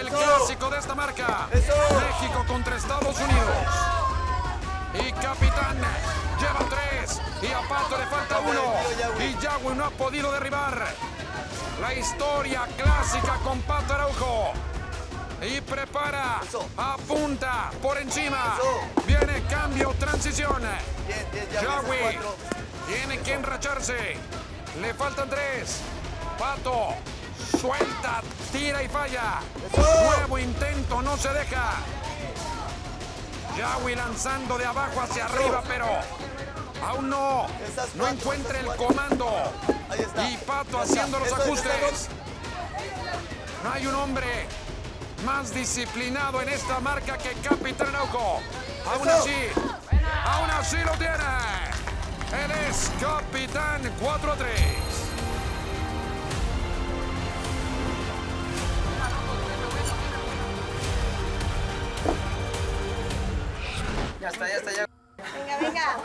el clásico de esta marca, México contra Estados Unidos. Y Capitán lleva tres, y a Pato le falta uno, y Yawi no ha podido derribar la historia clásica con Pato Araujo. Y prepara, apunta por encima, viene cambio, transición, Yawi. Tiene que enracharse. Le faltan tres. Pato. Suelta. Tira y falla. Nuevo intento. No se deja. Yawi lanzando de abajo hacia arriba, pero aún no. No encuentra el comando. Y Pato haciendo los ajustes. No hay un hombre más disciplinado en esta marca que Capitán Araujo. Aún así. Aún así lo tiene. Él es Capitán cuatro a tres. Ya está, ya está, ya. Venga, venga.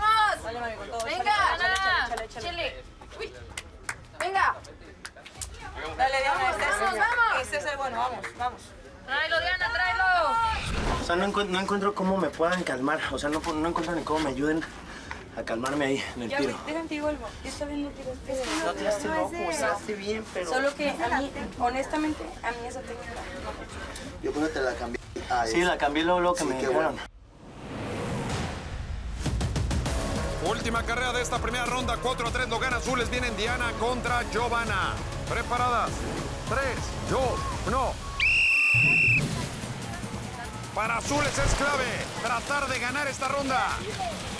¡Vamos! ¡Venga! ¡Ana! ¡Chile! ¡Uy! ¡Venga! Dale, Diana, este es el bueno. Este es el bueno, vamos, vamos. ¡Tráelo, Diana, tráelo! O sea, no, encuent no encuentro cómo me puedan calmar. O sea, no, no encuentro ni cómo me ayuden a calmarme ahí en el ya, tiro. Ya, déjate y vuelvo. Yo está bien, no tiraste. No tiraste loco, no, usaste bien, pero... Solo que a mí, honestamente, a mí esa técnica no. Yo cuando te la cambié... Ah, sí, la cambié luego, luego que sí, me quedaron. Última carrera de esta primera ronda. cuatro a tres, lo gana Azules. Vienen Diana contra Giovanna. Preparadas. tres, dos, uno... Para Azules es clave tratar de ganar esta ronda.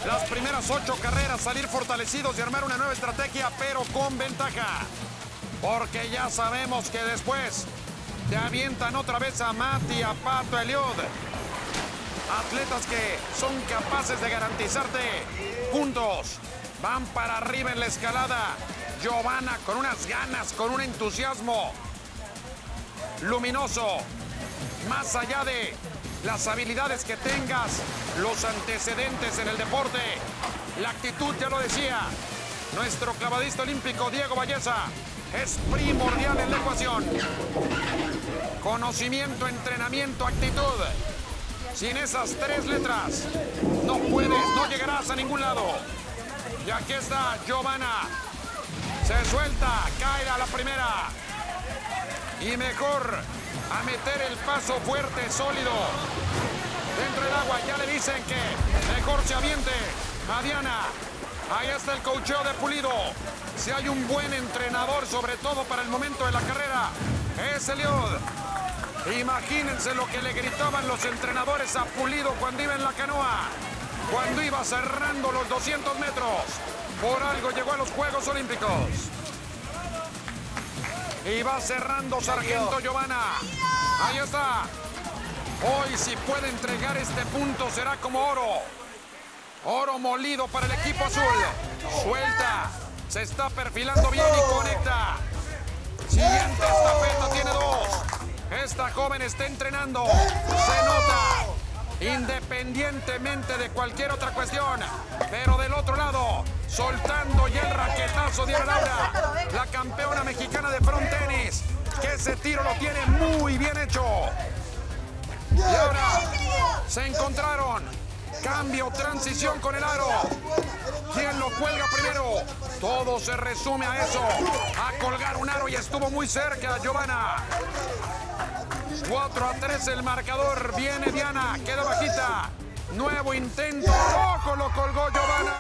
Las primeras ocho carreras, salir fortalecidos y armar una nueva estrategia, pero con ventaja. Porque ya sabemos que después te avientan otra vez a Mati, a Pato, a Eliud. Atletas que son capaces de garantizarte puntos. Van para arriba en la escalada. Giovanna con unas ganas, con un entusiasmo luminoso. Más allá de las habilidades que tengas, los antecedentes en el deporte, la actitud, ya lo decía nuestro clavadista olímpico Diego Balleza, es primordial en la ecuación. Conocimiento, entrenamiento, actitud. Sin esas tres letras, no puedes, no llegarás a ningún lado. Y aquí está Giovanna. Se suelta, cae a la primera. Y mejor a meter el paso fuerte, sólido. Dentro del agua ya le dicen que mejor se aviente a Diana. Ahí está el coacheo de Pulido. Si hay un buen entrenador, sobre todo para el momento de la carrera, es Eliud. Imagínense lo que le gritaban los entrenadores a Pulido cuando iba en la canoa, cuando iba cerrando los doscientos metros. Por algo llegó a los Juegos Olímpicos. Y va cerrando Sargento Giovanna. Ahí está. Hoy si puede entregar este punto será como oro. Oro molido para el equipo azul. Suelta. Se está perfilando bien y conecta. Siguiente estafeta, tiene dos. Esta joven está entrenando. Se nota. Independientemente de cualquier otra cuestión. Pero del otro lado, soltando ya el raquetazo de Ana Laura, la campeona mexicana de front tenis, que ese tiro lo tiene muy bien hecho. Y ahora se encontraron. Cambio, transición con el aro. ¿Quién lo cuelga primero? Todo se resume a eso, a colgar un aro, y estuvo muy cerca Giovanna. cuatro a tres el marcador. Viene Diana, queda bajita. Nuevo intento. ¡Ojo! Lo colgó Giovanna.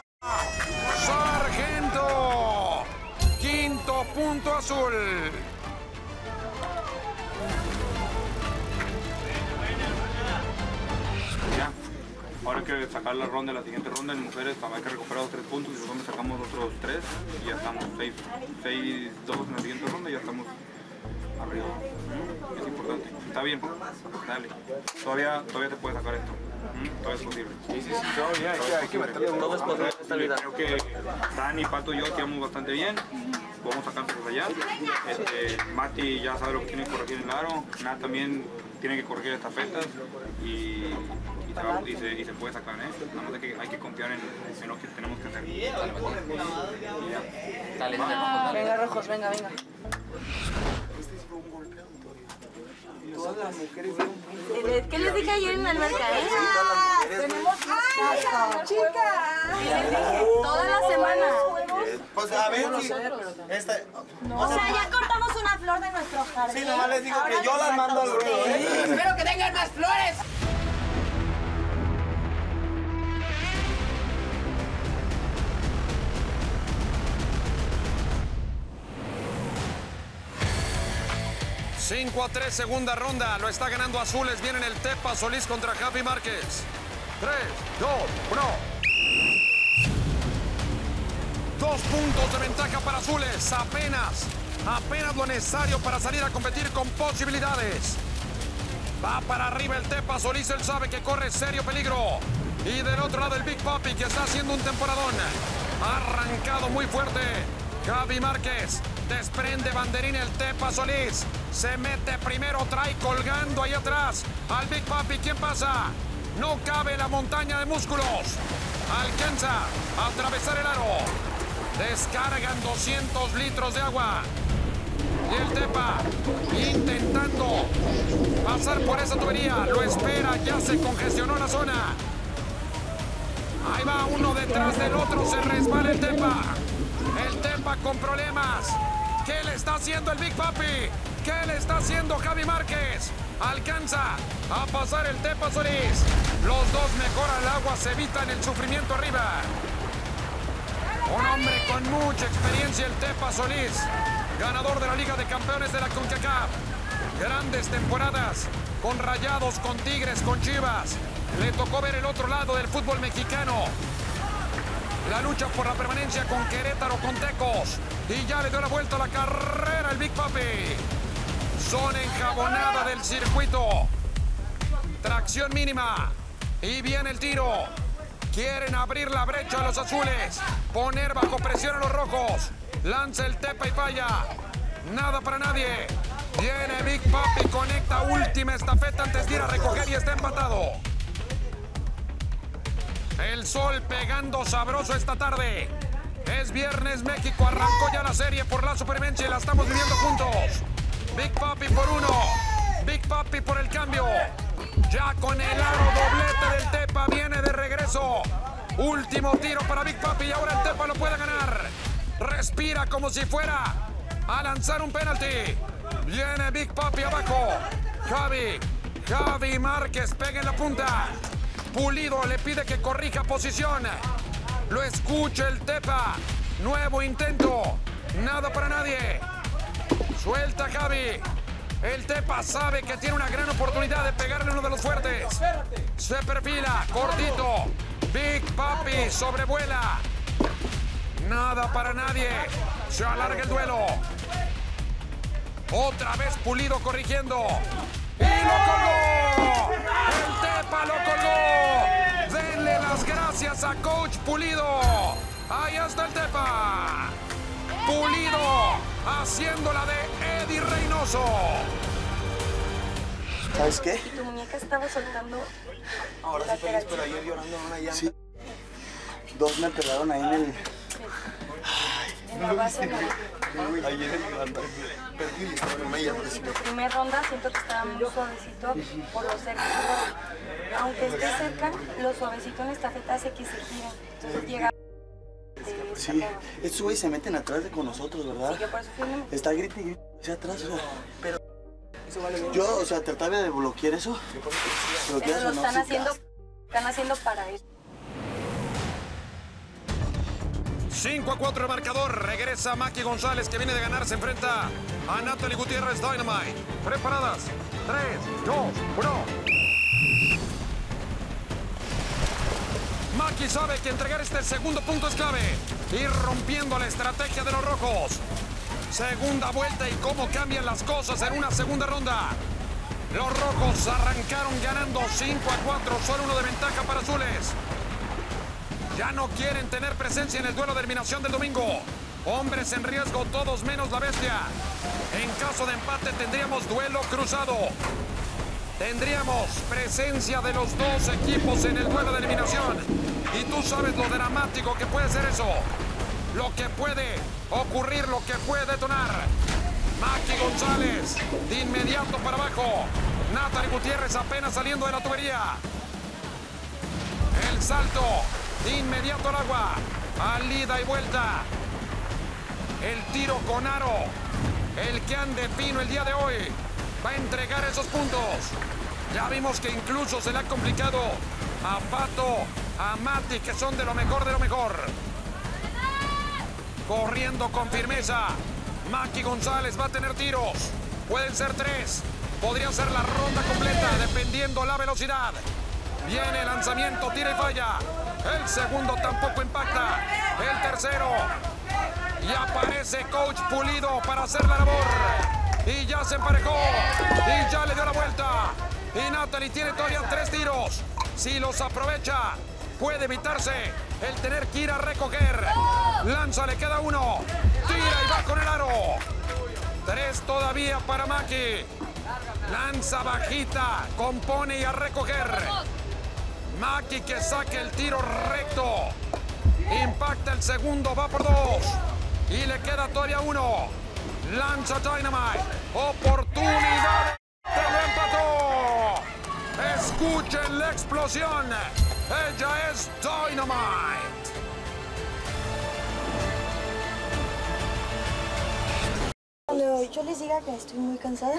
Sargento. Quinto punto azul. Ya. Ahora hay que sacar la ronda, la siguiente ronda en mujeres, para que recuperamos tres puntos y los hombres sacamos otros tres y ya estamos seis dos en la siguiente ronda y ya estamos arriba. Es importante. Está bien, dale. Todavía, todavía te puedes sacar esto. Todo es posible. Sí, sí, sí. Todo, ya, todo, ya, es posible. Que todo es posible en esta vida. Creo que Dani, Pato y yo quedamos bastante bien. Vamos a sacar por allá. Este, Mati ya sabe lo que tiene que corregir en el aro. Nat también tiene que corregir estas fetas. Y, y, se, y, se, y se puede sacar, ¿eh? Nada más que hay que confiar en, en lo que tenemos que hacer. Dale, dale, dale, dale. Venga, Rojos, venga, venga. Todas las mujeres. ¿Qué les dije ayer en la alberca, eh? Tenemos chicas, chicas. Toda la semana. Pues a ver, esta. O sea, ya cortamos una flor de nuestro jardín. Sí, nomás les digo que yo las mando al ruedo. Espero que tengan más flores. cinco a tres, segunda ronda. Lo está ganando Azules. Viene en el Tepa Solís contra Javi Márquez. tres, dos, uno. Dos puntos de ventaja para Azules. Apenas, apenas lo necesario para salir a competir con posibilidades. Va para arriba el Tepa Solís. Él sabe que corre serio peligro. Y del otro lado el Big Papi, que está haciendo un temporadón. Ha arrancado muy fuerte Javi Márquez. Desprende banderín el Tepa Solís. Se mete primero, trae colgando ahí atrás al Big Papi. ¿Quién pasa? No cabe la montaña de músculos. Alcanza a atravesar el aro. Descargan doscientos litros de agua. Y el Tepa intentando pasar por esa tubería. Lo espera, ya se congestionó la zona. Ahí va uno detrás del otro, se resbala el Tepa. El Tepa con problemas. ¿Qué le está haciendo el Big Papi? ¿Qué le está haciendo Javi Márquez? Alcanza a pasar el Tepa Solís. Los dos mejoran el agua, se evitan el sufrimiento arriba. Un hombre con mucha experiencia, el Tepa Solís. Ganador de la Liga de Campeones de la CONCACAF. Grandes temporadas con Rayados, con Tigres, con Chivas. Le tocó ver el otro lado del fútbol mexicano. La lucha por la permanencia con Querétaro, con Tecos. Y ya le dio la vuelta a la carrera el Big Papi. Zona enjabonada del circuito. Tracción mínima. Y viene el tiro. Quieren abrir la brecha a los azules. Poner bajo presión a los rojos. Lanza el Tepa y falla. Nada para nadie. Viene Big Papi, conecta última estafeta antes de ir a recoger y está empatado. El sol pegando sabroso esta tarde. Es viernes, México arrancó ya la serie por la supervivencia y la estamos viviendo juntos. Big Papi por uno. Big Papi por el cambio. Ya con el aro, doblete del Tepa, viene de regreso. Último tiro para Big Papi y ahora el Tepa lo puede ganar. Respira como si fuera a lanzar un penalti. Viene Big Papi abajo. Javi, Javi Márquez pega en la punta. Pulido le pide que corrija posición. Lo escucha el Tepa. Nuevo intento. Nada para nadie. Suelta Javi. El Tepa sabe que tiene una gran oportunidad de pegarle a uno de los fuertes. Se perfila. Cortito. Big Papi sobrevuela. Nada para nadie. Se alarga el duelo. Otra vez Pulido corrigiendo. ¡Y lo colgó! ¡El Tepa lo colgó! ¡Denle las gracias a Coach Pulido! ¡Ahí está el Tepa! haciéndola de Eddie Reynoso. ¿Sabes qué? Tu muñeca estaba soltando. Ahora sí feliz, pero ayer llorando en una llanta. Sí. Dos me pegaron ahí en el... En la base. Ayer perdí la primera ronda, siento que estaba muy suavecito por lo cerca. Aunque esté cerca, lo suavecito en esta feta hace que se giren. Entonces llega... Sí, estos güeyes se meten atrás de con nosotros, ¿verdad? Sí, yo por eso fui un... Está grita y grita hacia atrás, o sea, pero... Yo, o sea, trataba de bloquear eso. Pero lo están no, haciendo... Sí, están haciendo para eso. cinco a cuatro el marcador, regresa Maki González que viene de ganar, se enfrenta a Nathalie Gutiérrez Dynamite. Preparadas, tres, dos, uno. Maki sabe que entregar este segundo punto es clave, ir rompiendo la estrategia de los rojos. Segunda vuelta y cómo cambian las cosas en una segunda ronda. Los rojos arrancaron ganando cinco a cuatro, solo uno de ventaja para azules. Ya no quieren tener presencia en el duelo de eliminación del domingo. Hombres en riesgo, todos menos la bestia. En caso de empate tendríamos duelo cruzado. Tendríamos presencia de los dos equipos en el duelo de eliminación. Y tú sabes lo dramático que puede ser eso. Lo que puede ocurrir, lo que puede detonar. Maki González de inmediato para abajo. Nathalie Gutiérrez apenas saliendo de la tubería. El salto. De inmediato al agua, al ida y vuelta. El tiro con aro, el que ande fino el día de hoy, va a entregar esos puntos. Ya vimos que incluso se le ha complicado a Pato, a Mati, que son de lo mejor de lo mejor. Corriendo con firmeza, Maki González va a tener tiros. Pueden ser tres, podría ser la ronda completa, dependiendo la velocidad. Viene el lanzamiento, tira y falla. El segundo tampoco impacta. El tercero. Y aparece Coach Pulido para hacer la labor. Y ya se emparejó. Y ya le dio la vuelta. Y Nathalie tiene todavía tres tiros. Si los aprovecha, puede evitarse el tener que ir a recoger. Lanza, le queda uno. Tira y va con el aro. Tres todavía para Maki. Lanza bajita. Compone y a recoger. Maki que saque el tiro recto. Impacta el segundo, va por dos. Y le queda todavía uno. Lanza Dynamite. Oportunidad. ¡Lo empató! Escuchen la explosión. Ella es Dynamite. Cuando yo les diga que estoy muy cansada,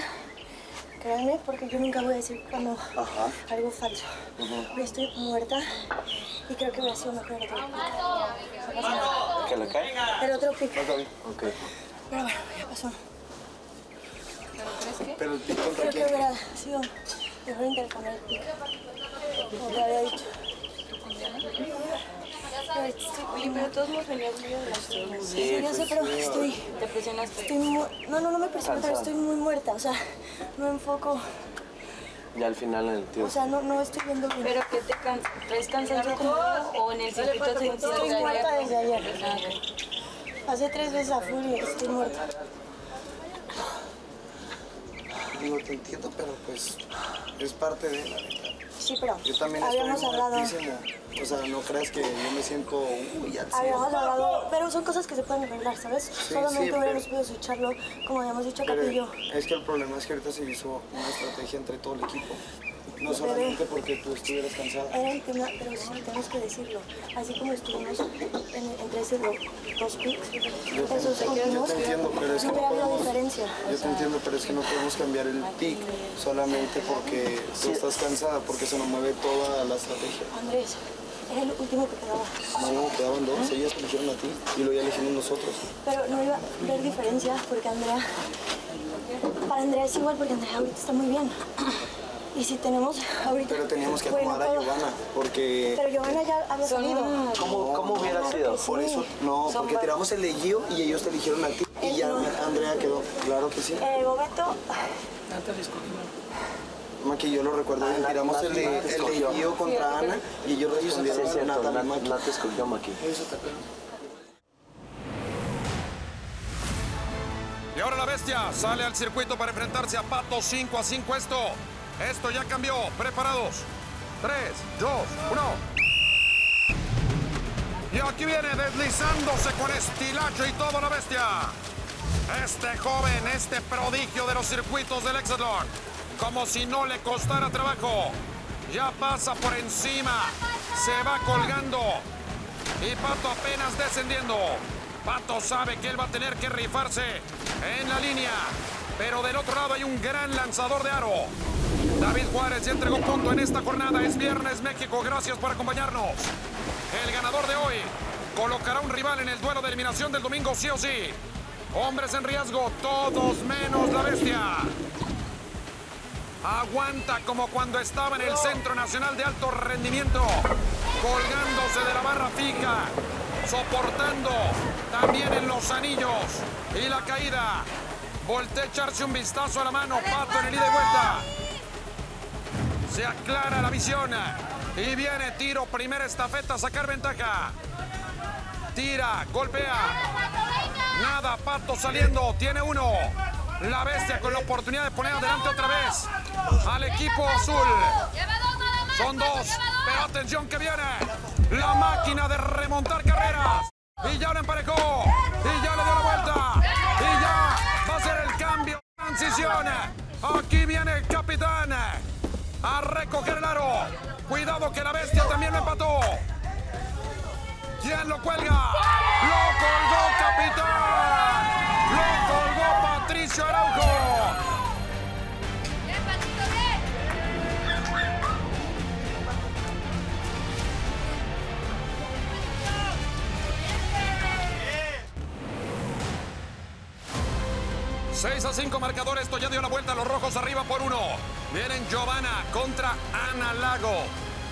créanme, porque yo nunca voy a decir cuando Ajá. algo falso. Uh-huh. Estoy muerta y creo que me ha sido mejor el otro pick. ¿Qué le cae? El otro pick. Okay. Pero bueno, ya pasó. ¿Pero crees que? Pero el pick contra quién. Creo que hubiera sido mejor intercambiar el pick. Como te había dicho. Pero todos nos veníamos bien de las torres. Sí, yo sé, pero estoy... ¿Te presionaste? No, no, no me presioné, pero estoy muy muerta, o sea, no enfoco. Ya al final en el tiro. O sea, no, no estoy viendo bien. ¿Pero qué te cansa? ¿Traes cansancio como o en el circuito te sentiste? Estoy muerta desde ayer. Hace tres veces a Furia, estoy muerta. Digo, te entiendo, pero pues es parte de la neta. Sí, pero yo también habíamos hablado. O sea, no creas que yo me siento muy al Habíamos hablado, pero son cosas que se pueden arreglar, ¿sabes? Sí, solamente sí, hubiéramos pero... podido escucharlo, como habíamos dicho Capi y yo. Es que el problema es que ahorita se hizo una estrategia entre todo el equipo. No solamente porque tú estuvieras cansada. Era el tema, pero sí, tenemos que decirlo. Así como estuvimos en, entre esos dos picks, esos últimos, sí que había una diferencia. Yo te entiendo, pero es que no podemos cambiar el pick solamente porque tú estás cansada, porque se nos mueve toda la estrategia. Andrés, era el último que quedaba. No, quedaban dos, ellas eligieron a ti y luego ya elegimos nosotros. Pero no iba a haber diferencia porque Andrea... Para Andrea es igual, porque Andrea ahorita está muy bien. Y si tenemos ahorita... Pero teníamos que bueno, tomar pero, a Giovanna, porque... Pero Giovanna ya había salido. ¿Cómo, cómo hubiera no, sido? Por sí. eso, no, Son porque bar... tiramos el de Gio y ellos te eligieron a ti. Y ya no. Andrea quedó, claro que sí. En el momento... Maki, yo lo recuerdo bien, ah, tiramos Nat, el, de, el de Gio contra sí, Ana y ellos respondieron sí, sí, a Nathalie Maki. Nat escogió Maki. Eso te acuerdo. Y ahora la bestia sale al circuito para enfrentarse a Pato. Cinco a cinco esto. Esto ya cambió. Preparados. tres, dos, uno. Y aquí viene deslizándose con estilacho y todo la bestia. Este joven, este prodigio de los circuitos del Exatlón. Como si no le costara trabajo. Ya pasa por encima. Se va colgando. Y Pato apenas descendiendo. Pato sabe que él va a tener que rifarse en la línea. Pero del otro lado hay un gran lanzador de aro. David Juárez ya entregó punto en esta jornada. Es Viernes México. Gracias por acompañarnos. El ganador de hoy colocará un rival en el duelo de eliminación del domingo sí o sí. Hombres en riesgo, todos menos la bestia. Aguanta como cuando estaba en el Centro Nacional de Alto Rendimiento, colgándose de la barra fija, soportando también en los anillos y la caída. Voltea a echarse un vistazo a la mano, Pato en el ida y vuelta. Se aclara la visión y viene tiro, primera estafeta a sacar ventaja. Tira, golpea. Nada, Pato saliendo, tiene uno. La bestia con la oportunidad de poner adelante otra vez al equipo azul. Son dos, pero atención que viene la máquina de remontar carreras. Y ya lo emparejó, y ya le dio la vuelta, y ya va a ser el cambio de transición. Aquí viene el capitán a recoger el aro. Cuidado que la bestia también lo empató. ¿Quién lo cuelga? ¡Lo colgó, capitán! ¡Lo colgó Patricio Araujo! ¡Bien, Patito, bien! seis a cinco marcador, esto ya dio la vuelta, los rojos arriba por uno. Vienen Giovanna contra Ana Lago.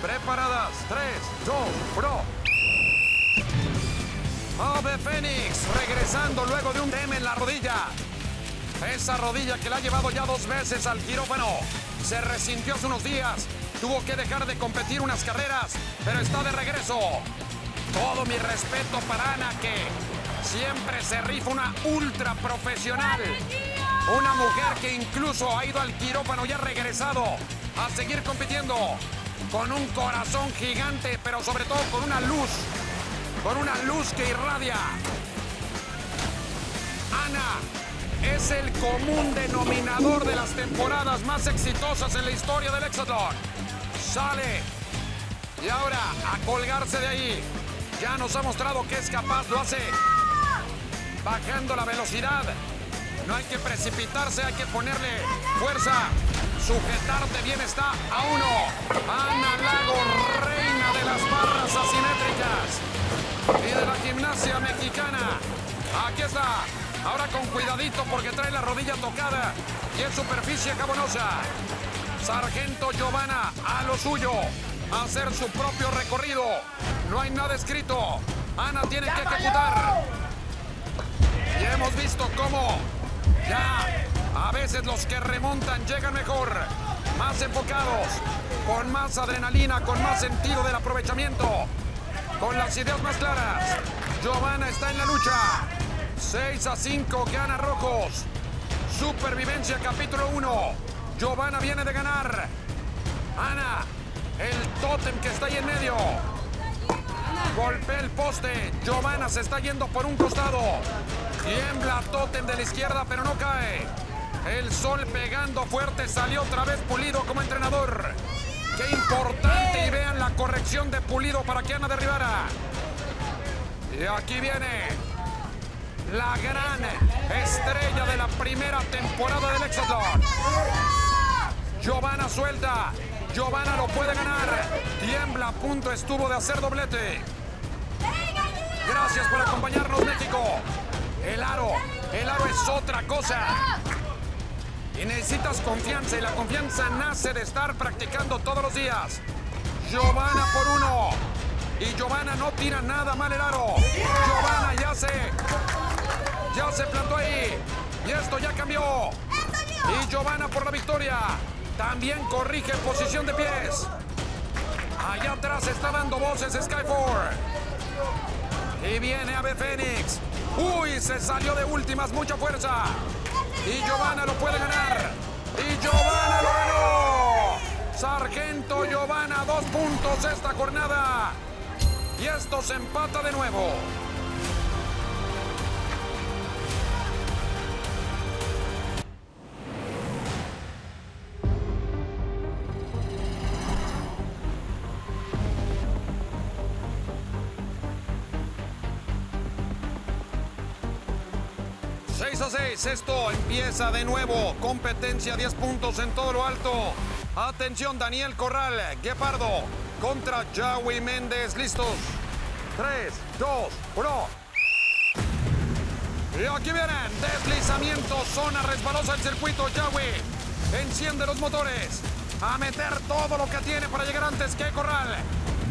Preparadas, tres, dos, uno... Ave Fénix regresando luego de un tema en la rodilla. Esa rodilla que la ha llevado ya dos veces al quirófano. Se resintió hace unos días. Tuvo que dejar de competir unas carreras, pero está de regreso. Todo mi respeto para Ana, que siempre se rifa, una ultra profesional. Una mujer que incluso ha ido al quirófano y ha regresado a seguir compitiendo. Con un corazón gigante, pero sobre todo con una luz. Con una luz que irradia. Ana es el común denominador de las temporadas más exitosas en la historia del Exatlón. Sale. Y ahora a colgarse de ahí. Ya nos ha mostrado que es capaz, lo hace bajando la velocidad. No hay que precipitarse, hay que ponerle fuerza. Sujetarte bien está a uno. Ana Lago, reina de las barras asimétricas. Y de la gimnasia mexicana. Aquí está. Ahora con cuidadito porque trae la rodilla tocada. Y en superficie jabonosa. Sargento Giovanna a lo suyo. A hacer su propio recorrido. No hay nada escrito. Ana tiene que ejecutar. Y hemos visto cómo ya a veces los que remontan llegan mejor. Más enfocados. Con más adrenalina. Con más sentido del aprovechamiento. Con las ideas más claras, Giovanna está en la lucha. seis a cinco, gana Rojos. Supervivencia, capítulo uno. Giovanna viene de ganar. Ana, el tótem que está ahí en medio. Golpea el poste. Giovanna se está yendo por un costado. Tiembla tótem de la izquierda, pero no cae. El sol pegando fuerte, salió otra vez Pulido como entrenador. ¡Qué importante! Y vean la corrección de Pulido para que Ana derribara. Y aquí viene la gran estrella de la primera temporada del Exatlón. Giovanna suelta. Giovanna lo puede ganar. Tiembla, a punto estuvo de hacer doblete. Gracias por acompañarnos, México. El aro. El aro es otra cosa. Y necesitas confianza, y la confianza nace de estar practicando todos los días. Giovanna por uno. Y Giovanna no tira nada mal el aro. Giovanna ya se... Ya se plantó ahí. Y esto ya cambió. Y Giovanna por la victoria. También corrige posición de pies. Allá atrás está dando voces Skyfor. Y viene Ave Fénix. Uy, se salió de últimas, mucha fuerza. Y Giovanna lo puede ganar. Y Giovanna lo ganó. Sargento Giovanna, dos puntos esta jornada. Y esto se empata de nuevo. seis a seis, esto empieza de nuevo. Competencia, diez puntos en todo lo alto. Atención, Daniel Corral, Guepardo contra Yawi Méndez. Listos. tres, dos, uno. Y aquí vienen. Deslizamiento, zona resbalosa del circuito. Yawi enciende los motores. A meter todo lo que tiene para llegar antes que Corral.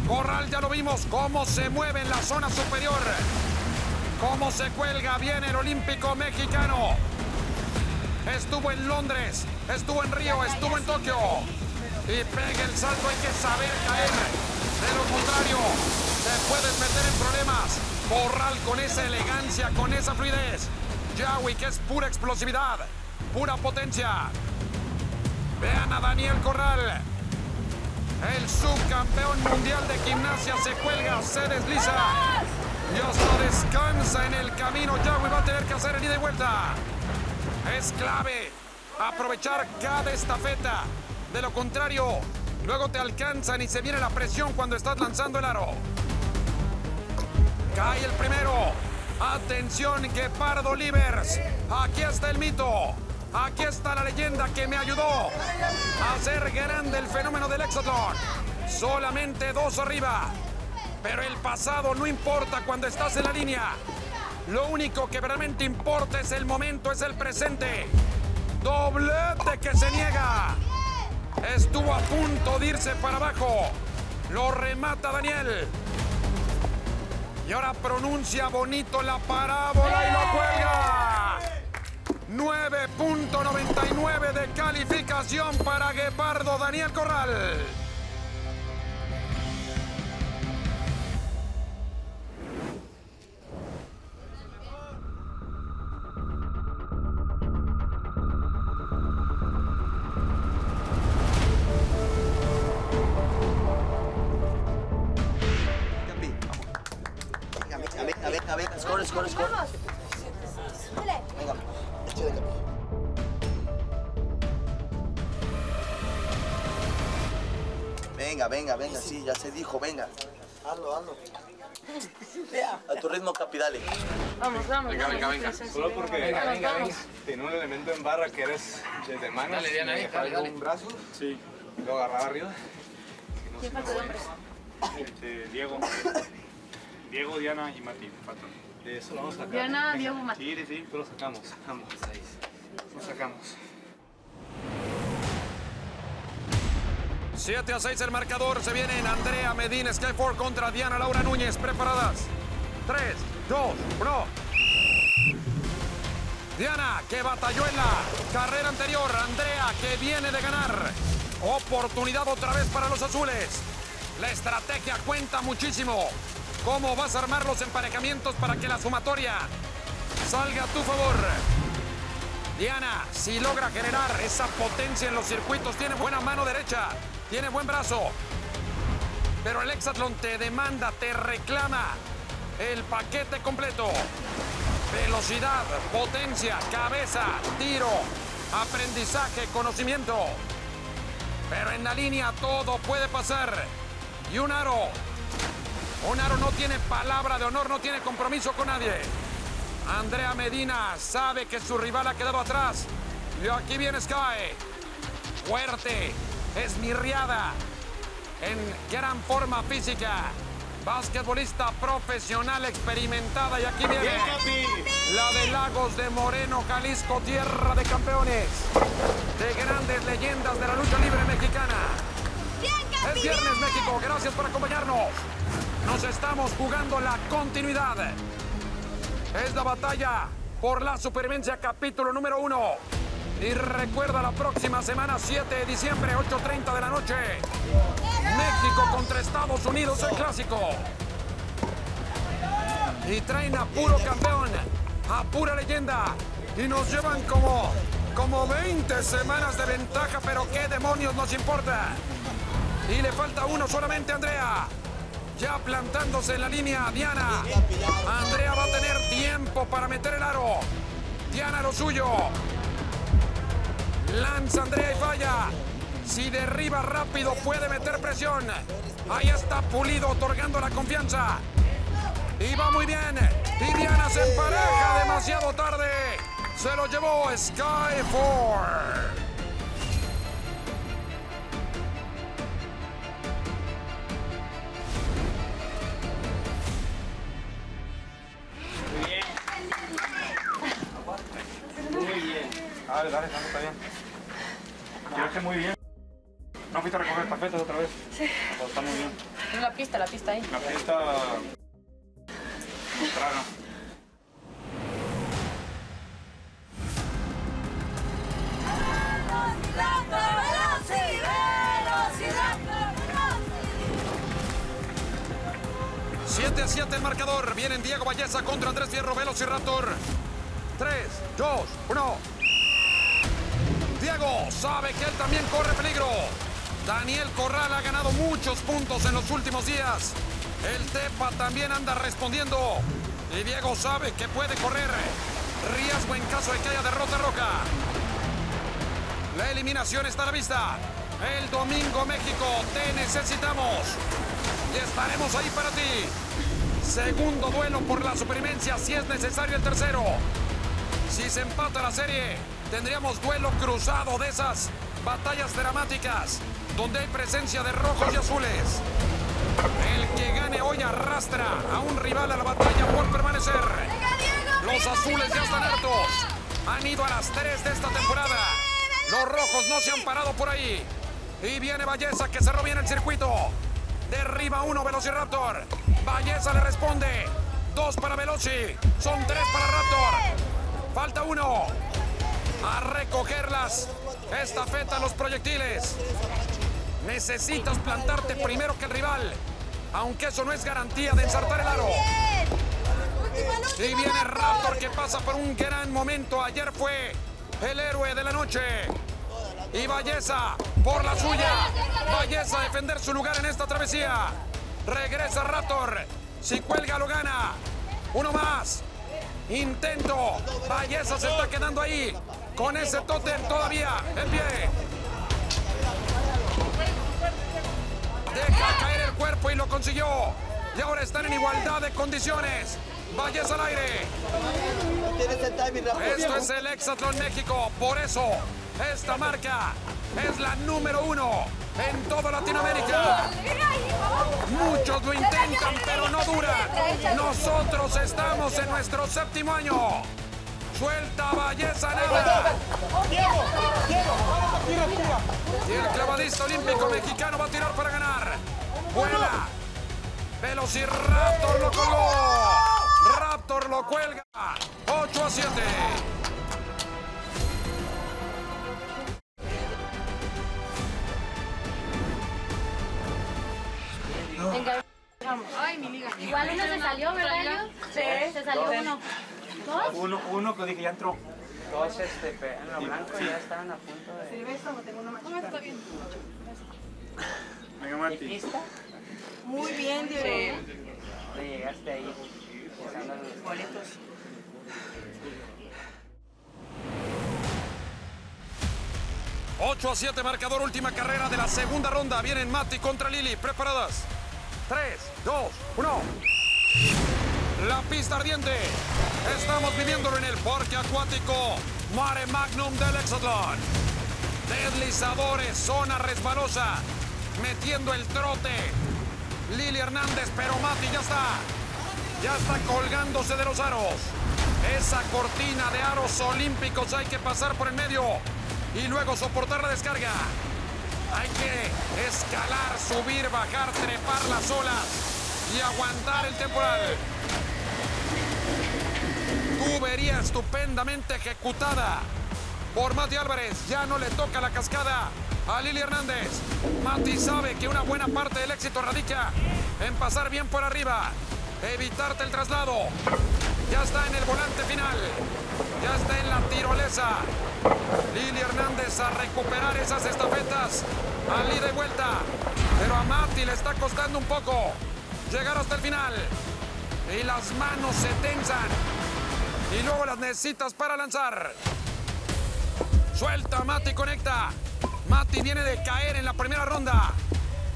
Corral ya lo vimos cómo se mueve en la zona superior. Cómo se cuelga bien el olímpico mexicano. Estuvo en Londres, estuvo en Río, estuvo en Tokio. Y pega el salto, hay que saber caer. De lo contrario, te puedes meter en problemas. Corral con esa elegancia, con esa fluidez. Yawi, que es pura explosividad, pura potencia. Vean a Daniel Corral. El subcampeón mundial de gimnasia se cuelga, se desliza. Y hasta descansa en el camino. Yawi va a tener que hacer el ida y vuelta. Es clave aprovechar cada estafeta. De lo contrario, luego te alcanzan y se viene la presión cuando estás lanzando el aro. Cae el primero. Atención, Guepardo Livers. Aquí está el mito. Aquí está la leyenda que me ayudó a hacer grande el fenómeno del Exatlón. Solamente dos arriba. Pero el pasado no importa cuando estás en la línea. Lo único que realmente importa es el momento, es el presente. Doblete que se niega. Estuvo a punto de irse para abajo. Lo remata Daniel. Y ahora pronuncia bonito la parábola y lo cuelga. nueve punto noventa y nueve de calificación para Guepardo Daniel Corral. Venga, venga, venga, sí, ya se dijo, venga. Hazlo, hazlo. A tu ritmo, Capi, dale. Vamos, vamos. Venga, venga, venga. Solo porque venga, venga, venga. Tiene un elemento en barra que eres desde manos. Dale, Diana, ahí, dale, dale. Un brazo, sí. Lo agarraba arriba. No, ¿quién falta de hombres? Este, Diego. Diego, Diana y Mati. Eso lo vamos a sacar. Diana, venga. Diego, Mati. Sí, sí, pero lo sacamos, sacamos. Lo sacamos. siete a seis el marcador, se vienen Andrea Medina, Skyfor contra Diana Laura Núñez, preparadas. tres, dos, uno. Diana, que batalló en la carrera anterior. Andrea, que viene de ganar. Oportunidad otra vez para los azules. La estrategia cuenta muchísimo. ¿Cómo vas a armar los emparejamientos para que la sumatoria salga a tu favor? Diana, si logra generar esa potencia en los circuitos, tiene buena mano derecha, tiene buen brazo. Pero el Exatlón te demanda, te reclama el paquete completo. Velocidad, potencia, cabeza, tiro, aprendizaje, conocimiento. Pero en la línea todo puede pasar. Y un aro. Un aro no tiene palabra de honor, no tiene compromiso con nadie. Andrea Medina sabe que su rival ha quedado atrás. Y aquí viene Sky. Fuerte, esmirriada, en gran forma física. Basquetbolista profesional experimentada. Y aquí viene la de Lagos de Moreno, Jalisco, tierra de campeones. De grandes leyendas de la lucha libre mexicana. Es viernes, México. Gracias por acompañarnos. Nos estamos jugando la continuidad. Es la batalla por la supervivencia, capítulo número uno. Y recuerda, la próxima semana, siete de diciembre, ocho treinta de la noche. México contra Estados Unidos, el clásico. y traen a puro campeón, a pura leyenda. Y nos llevan como, como veinte semanas de ventaja, pero qué demonios nos importa. Y le falta uno solamente a Andrea. Ya plantándose en la línea, Diana. Andrea va a tener tiempo para meter el aro. Diana lo suyo. Lanza Andrea y falla. Si derriba rápido puede meter presión. Ahí está Pulido otorgando la confianza. Y va muy bien. Y Diana se empareja demasiado tarde. Se lo llevó Skyfor. Dale, dale, Sandra, está bien. Yo hice muy bien. ¿No fuiste a recoger tarjetas otra vez? Sí. Pues está muy bien. Es la pista, la pista ahí. La pista... Contraga. siete a siete el marcador. Vienen Diego Balleza contra Andrés Fierro, Velociraptor. tres, dos, uno... Diego sabe que él también corre peligro. Daniel Corral ha ganado muchos puntos en los últimos días. El Tepa también anda respondiendo. Y Diego sabe que puede correr riesgo en caso de que haya derrota roja. La eliminación está a la vista. El domingo, México, te necesitamos. Y estaremos ahí para ti. Segundo duelo por la supervivencia, si es necesario el tercero. Si se empata la serie... Tendríamos duelo cruzado de esas batallas dramáticas donde hay presencia de rojos y azules. El que gane hoy arrastra a un rival a la batalla por permanecer. Los azules ya están hartos. Han ido a las tres de esta temporada. Los rojos no se han parado por ahí. Y viene Balleza que cerró bien el circuito. Derriba uno Velociraptor. Balleza le responde. Dos para Veloci. Son tres para Raptor. Falta uno. A recogerlas, estafeta los proyectiles. Necesitas plantarte primero que el rival, aunque eso no es garantía de ensartar el aro. Y viene Raptor que pasa por un gran momento. Ayer fue el héroe de la noche. Y Balleza por la suya. Balleza a defender su lugar en esta travesía. Regresa Raptor. Si cuelga lo gana. Uno más. Intento. Balleza se está quedando ahí. Con ese tótem todavía en pie. Deja caer el cuerpo y lo consiguió. Y ahora están en igualdad de condiciones. Balleza al aire. Esto es el Exatlón México. Por eso, esta marca es la número uno en toda Latinoamérica. Muchos lo intentan, pero no duran. Nosotros estamos en nuestro séptimo año. Suelta Balleza nada. Y el clavadista olímpico mexicano va a tirar para ganar. Vuela. Velociraptor lo colgó. Raptor lo cuelga. ocho a siete. Venga, vamos. Ay, mi liga. Igual uno se salió, ¿verdad? Sí. Se salió uno. ¿Dos? Uno, uno que dije, ya entró. Dos, este, en lo blanco, sí. Ya estaban a punto de... ¿Sí ves como tengo una machita? Está bien. Venga, Martín. ¿Lista? Muy bien, Diego. Sí. Le llegaste ahí. Los boletos. ocho a siete, marcador, última carrera de la segunda ronda. Vienen Mati contra Lili. ¿Preparadas? tres, dos, uno. La pista ardiente. Estamos viviéndolo en el parque acuático Mare Magnum del Exatlón. Deslizadores, zona resbalosa. Metiendo el trote. Lili Hernández, pero Mati ya está. Ya está colgándose de los aros. Esa cortina de aros olímpicos hay que pasar por el medio. Y luego soportar la descarga. Hay que escalar, subir, bajar, trepar las olas y aguantar el temporal. Tubería estupendamente ejecutada por Mati Álvarez. Ya no le toca la cascada a Lili Hernández. Mati sabe que una buena parte del éxito radica en pasar bien por arriba. evitarte el traslado. Ya está en el volante final. Ya está en la tirolesa. Lili Hernández a recuperar esas estafetas al ida y vuelta. Pero a Mati le está costando un poco llegar hasta el final. Y las manos se tensan. Y luego las necesitas para lanzar. Suelta, Mati conecta. Mati viene de caer en la primera ronda.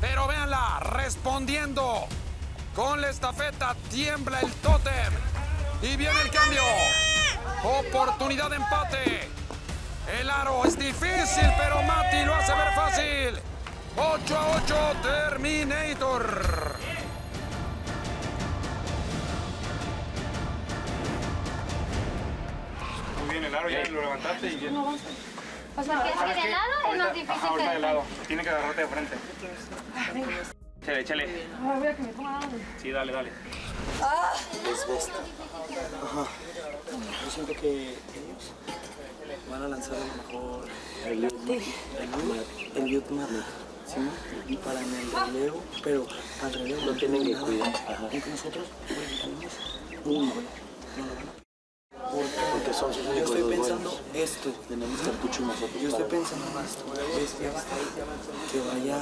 Pero véanla, respondiendo. Con la estafeta tiembla el tótem. Y viene el cambio. Oportunidad de empate. El aro es difícil, pero Mati lo hace ver fácil. ocho a ocho, Terminator. Muy bien, el aro ya lo levantaste y bien. O sea, que es que de lado es más difícil. Ajá, ahorita de lado. Tiene que agarrarte de frente. Échale, échale. Ah, voy a que me coma algo. Sí, dale, dale. Ah, les gusta. Ajá. Yo siento que ellos van a lanzar a lo mejor el Eliud Pulido, ¿sí? Y para en el relevo, pero al relevo lo tienen que cuidar. Y que nosotros, uno, porque son sus únicos. Yo estoy pensando esto. Tenemos cartucho nosotros. Yo estoy pensando más bestia, que vaya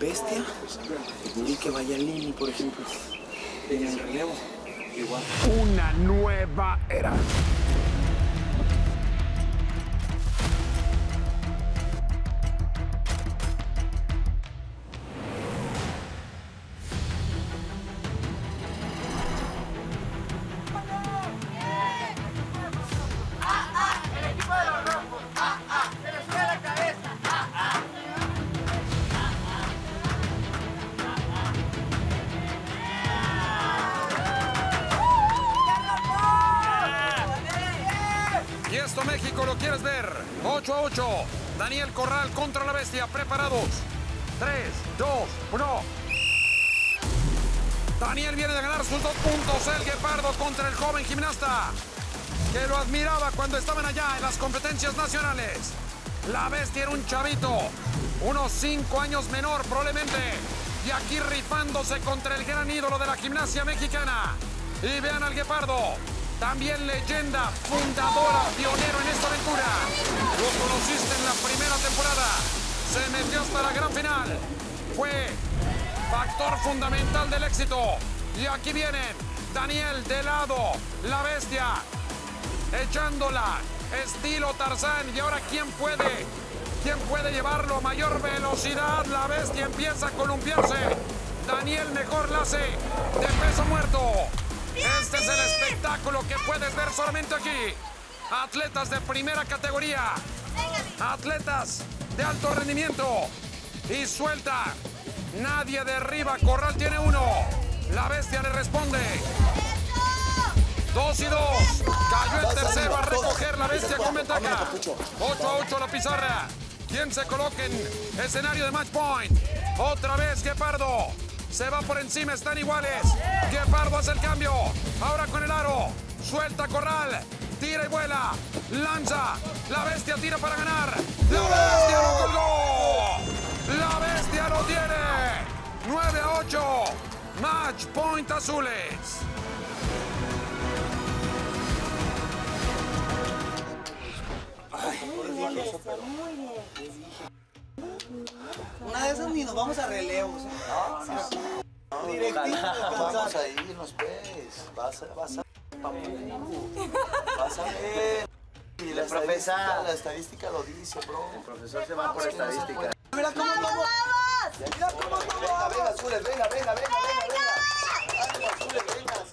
bestia y que vaya Lili, por ejemplo, en el relevo. Igual. Una nueva era. ocho a ocho, Daniel Corral contra la bestia, preparados, tres, dos, uno. Daniel viene de ganar sus dos puntos, el Guepardo contra el joven gimnasta, que lo admiraba cuando estaban allá en las competencias nacionales. La bestia era un chavito, unos cinco años menor probablemente, y aquí rifándose contra el gran ídolo de la gimnasia mexicana. Y vean al Guepardo. También leyenda, fundadora, pionero en esta aventura. Lo conociste en la primera temporada. Se metió hasta la gran final. Fue factor fundamental del éxito. Y aquí vienen Daniel de lado, la bestia, echándola, estilo Tarzán. Y ahora, ¿quién puede? ¿Quién puede llevarlo a mayor velocidad? La bestia empieza a columpiarse. Daniel mejor la hace de peso muerto. Este es el espectáculo que puedes ver solamente aquí. Atletas de primera categoría. Atletas de alto rendimiento. Y suelta. Nadie derriba. Corral tiene uno. La bestia le responde. Dos y dos. Cayó el tercero a recoger la bestia con ventaja. ocho a ocho la pizarra. Quien se coloca en escenario de match point. Otra vez Guepardo. Se va por encima, están iguales. Guepardo hace el cambio. Ahora con el aro. Suelta Corral. Tira y vuela. Lanza. La bestia tira para ganar. La bestia lo colgó. La bestia lo tiene. nueve a ocho. Match point azules. Muy bien, muy bien. Una de esas ni nos vamos a relevos. No, no, no. Directito. Vamos a irnos, pues. Vas a, vas a, vas a ver. Y la profesora, la estadística lo dice, bro. El profesor se va por estadística. Mira cómo vamos. Mira cómo vamos. Venga, azules, venga, venga, venga, venga. Venga, azules, venga. Sale,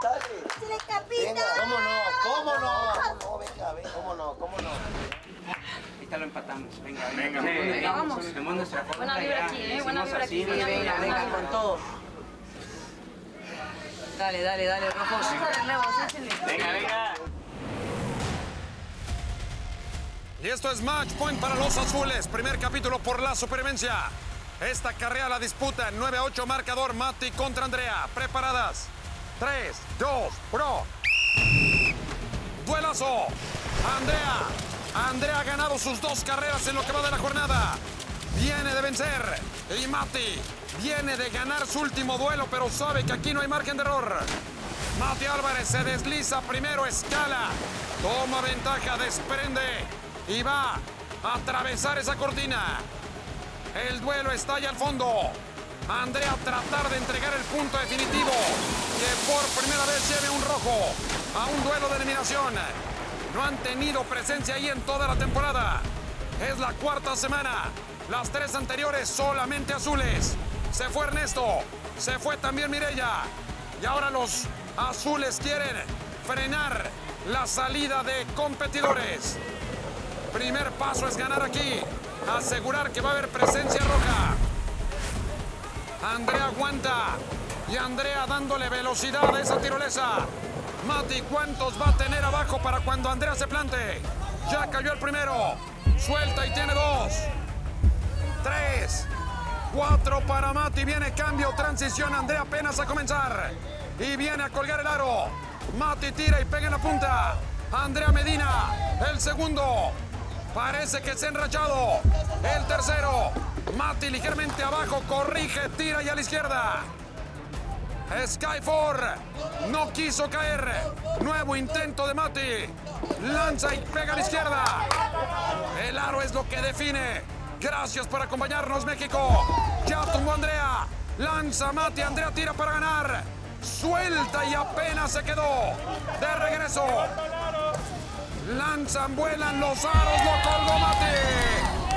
sale. Venga, cómo no, cómo no. Cómo no, venga, venga, cómo no, cómo no. Ya lo empatamos, venga, venga, venga, vamos. Tenemos nuestra forma. Buena vibra aquí, eh, buena vibra aquí. Venga, venga, con todo. Dale, dale, dale, rojos. Venga, venga. Y esto es match point para los azules. Primer capítulo por la supervivencia. Esta carrera la disputa en nueve a ocho marcador. Mati contra Andrea. Preparadas. tres, dos, uno. Duelazo. Andrea. Andrea ha ganado sus dos carreras en lo que va de la jornada. viene de vencer. Y Mati viene de ganar su último duelo, pero sabe que aquí no hay margen de error. Mati Álvarez se desliza primero, escala, toma ventaja, desprende y va a atravesar esa cortina. El duelo está allá al fondo. Andrea tratar de entregar el punto definitivo, que por primera vez lleve un rojo a un duelo de eliminación. No han tenido presencia ahí en toda la temporada. Es la cuarta semana. Las tres anteriores solamente azules. Se fue Ernesto, se fue también Mireya. Y ahora los azules quieren frenar la salida de competidores. Primer paso es ganar aquí. Asegurar que va a haber presencia roja. Andrea aguanta. Y Andrea dándole velocidad a esa tirolesa. Mati, ¿cuántos va a tener abajo para cuando Andrea se plante? Ya cayó el primero. Suelta y tiene dos. Tres. Cuatro para Mati. Viene cambio, transición. Andrea apenas a comenzar. Y viene a colgar el aro. Mati tira y pega en la punta. Andrea Medina, el segundo. Parece que se ha enrachado. El tercero. Mati ligeramente abajo. Corrige, tira y a la izquierda. Skyfor no quiso caer. Nuevo intento de Mati. Lanza y pega a la izquierda. El aro es lo que define. Gracias por acompañarnos, México. Ya tumbó Andrea. Lanza Mati. Andrea tira para ganar. Suelta y apenas se quedó. De regreso. Lanzan, vuelan los aros. Lo colgó Mati.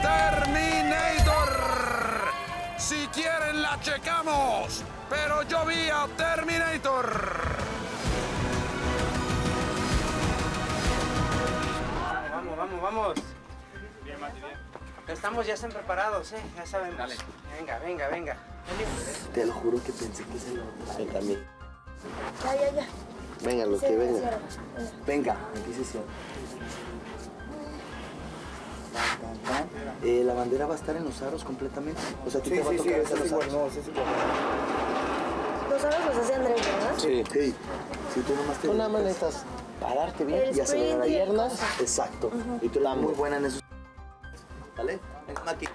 Terminator. Si quieren la checamos. Pero yo vi a Terminator. Vamos, vamos, vamos. Bien, Mati, bien. Estamos, ya están preparados, ¿eh? Ya sabemos. Dale. Venga, venga, venga. Te lo juro que pensé que se lo... Ven también. Ya, ya, ya. Venga, lo sí, que venga. Cierra, venga. Venga, aquí se cierra. Eh, la bandera va a estar en los aros completamente. O sea, tú sí, te sí, va a tocar sí, sí, los igual, aros. No, sí, igual. Los aros los hace Andrés, ¿verdad? Sí. Sí. Sí, tú nomás te... Tú nada más necesitas pararte bien el y acelerar las piernas. Exacto. Uh-huh. Y tú la muy buena en esos... ¿Vale? Venga, Mati.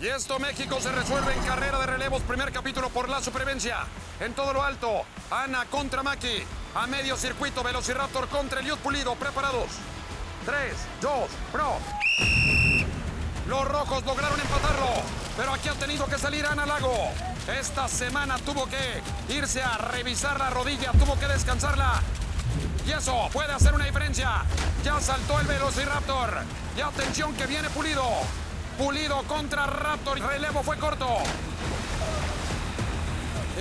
Y esto, México, se resuelve en carrera de relevos. Primer capítulo por la supervivencia. En todo lo alto, Ana contra Maki. A medio circuito, Velociraptor contra Eliud Pulido. Preparados. Tres, dos, pro. Los rojos lograron empatarlo, pero aquí ha tenido que salir Ana Lago. Esta semana tuvo que irse a revisar la rodilla, tuvo que descansarla. Y eso puede hacer una diferencia. Ya saltó el Velociraptor. Y atención que viene Pulido. Pulido contra Raptor. Relevo fue corto.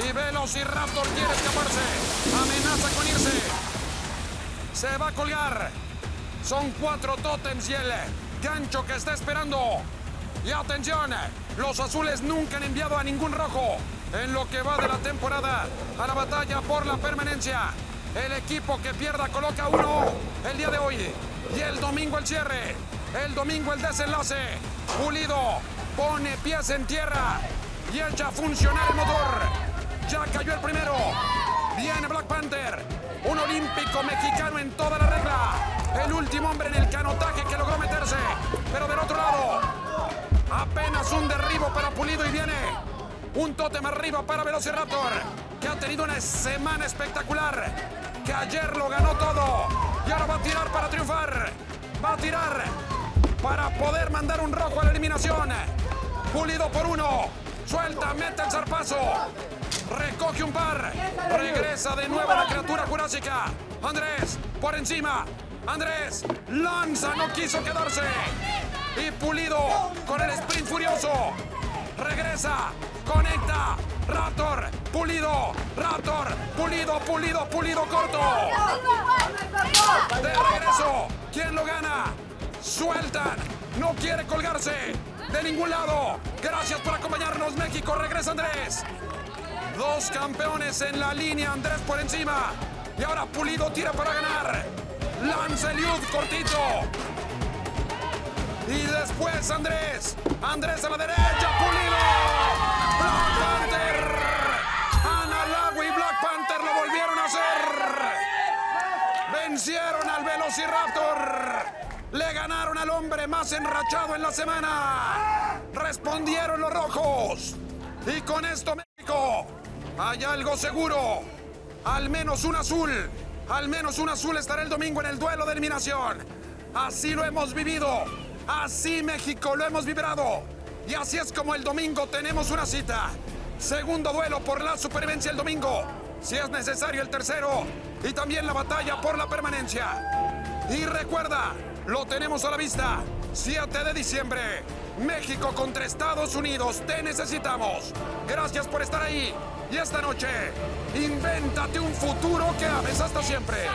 Y Velociraptor quiere escaparse. Amenaza con irse. Se va a colgar. Son cuatro tótems y el gancho que está esperando. Y atención, los azules nunca han enviado a ningún rojo. En lo que va de la temporada a la batalla por la permanencia. El equipo que pierda coloca uno el día de hoy. Y el domingo el cierre. El domingo el desenlace. Pulido pone pies en tierra y echa a funcionar el motor. Ya cayó el primero. Viene Black Panther. Un olímpico mexicano en toda la regla. El último hombre en el canotaje que logró meterse. Pero del otro lado. Apenas un derribo para Pulido y viene un tótem arriba para Velociraptor. Que ha tenido una semana espectacular. Que ayer lo ganó todo. Y ahora va a tirar para triunfar. Va a tirar para poder mandar un rojo a la eliminación. Pulido por uno. Suelta, mete el zarpazo. Recoge un par. Regresa de nuevo la criatura jurásica. Andrés, por encima. Andrés, lanza, no quiso quedarse. Y Pulido con el sprint furioso. Regresa, conecta. Raptor, Pulido, Raptor, Pulido, Pulido, Pulido, corto. De regreso, ¿quién lo gana? Sueltan, no quiere colgarse de ningún lado. Gracias por acompañarnos, México. Regresa Andrés. Dos campeones en la línea, Andrés por encima. Y ahora Pulido tira para ganar. Lanza Eliud, cortito. Y después Andrés. Andrés a la derecha, Pulido. Black Panther, Ana Lago y Black Panther lo volvieron a hacer. Vencieron al Velociraptor. Le ganaron al hombre más enrachado en la semana. Respondieron los rojos. Y con esto, México, hay algo seguro. Al menos un azul. Al menos un azul estará el domingo en el duelo de eliminación. Así lo hemos vivido. Así, México, lo hemos vibrado. Y así es como el domingo tenemos una cita. Segundo duelo por la supervivencia el domingo. Si es necesario, el tercero. Y también la batalla por la permanencia. Y recuerda, lo tenemos a la vista. siete de diciembre. México contra Estados Unidos. Te necesitamos. Gracias por estar ahí. Y esta noche, invéntate un futuro que ames. Hasta siempre.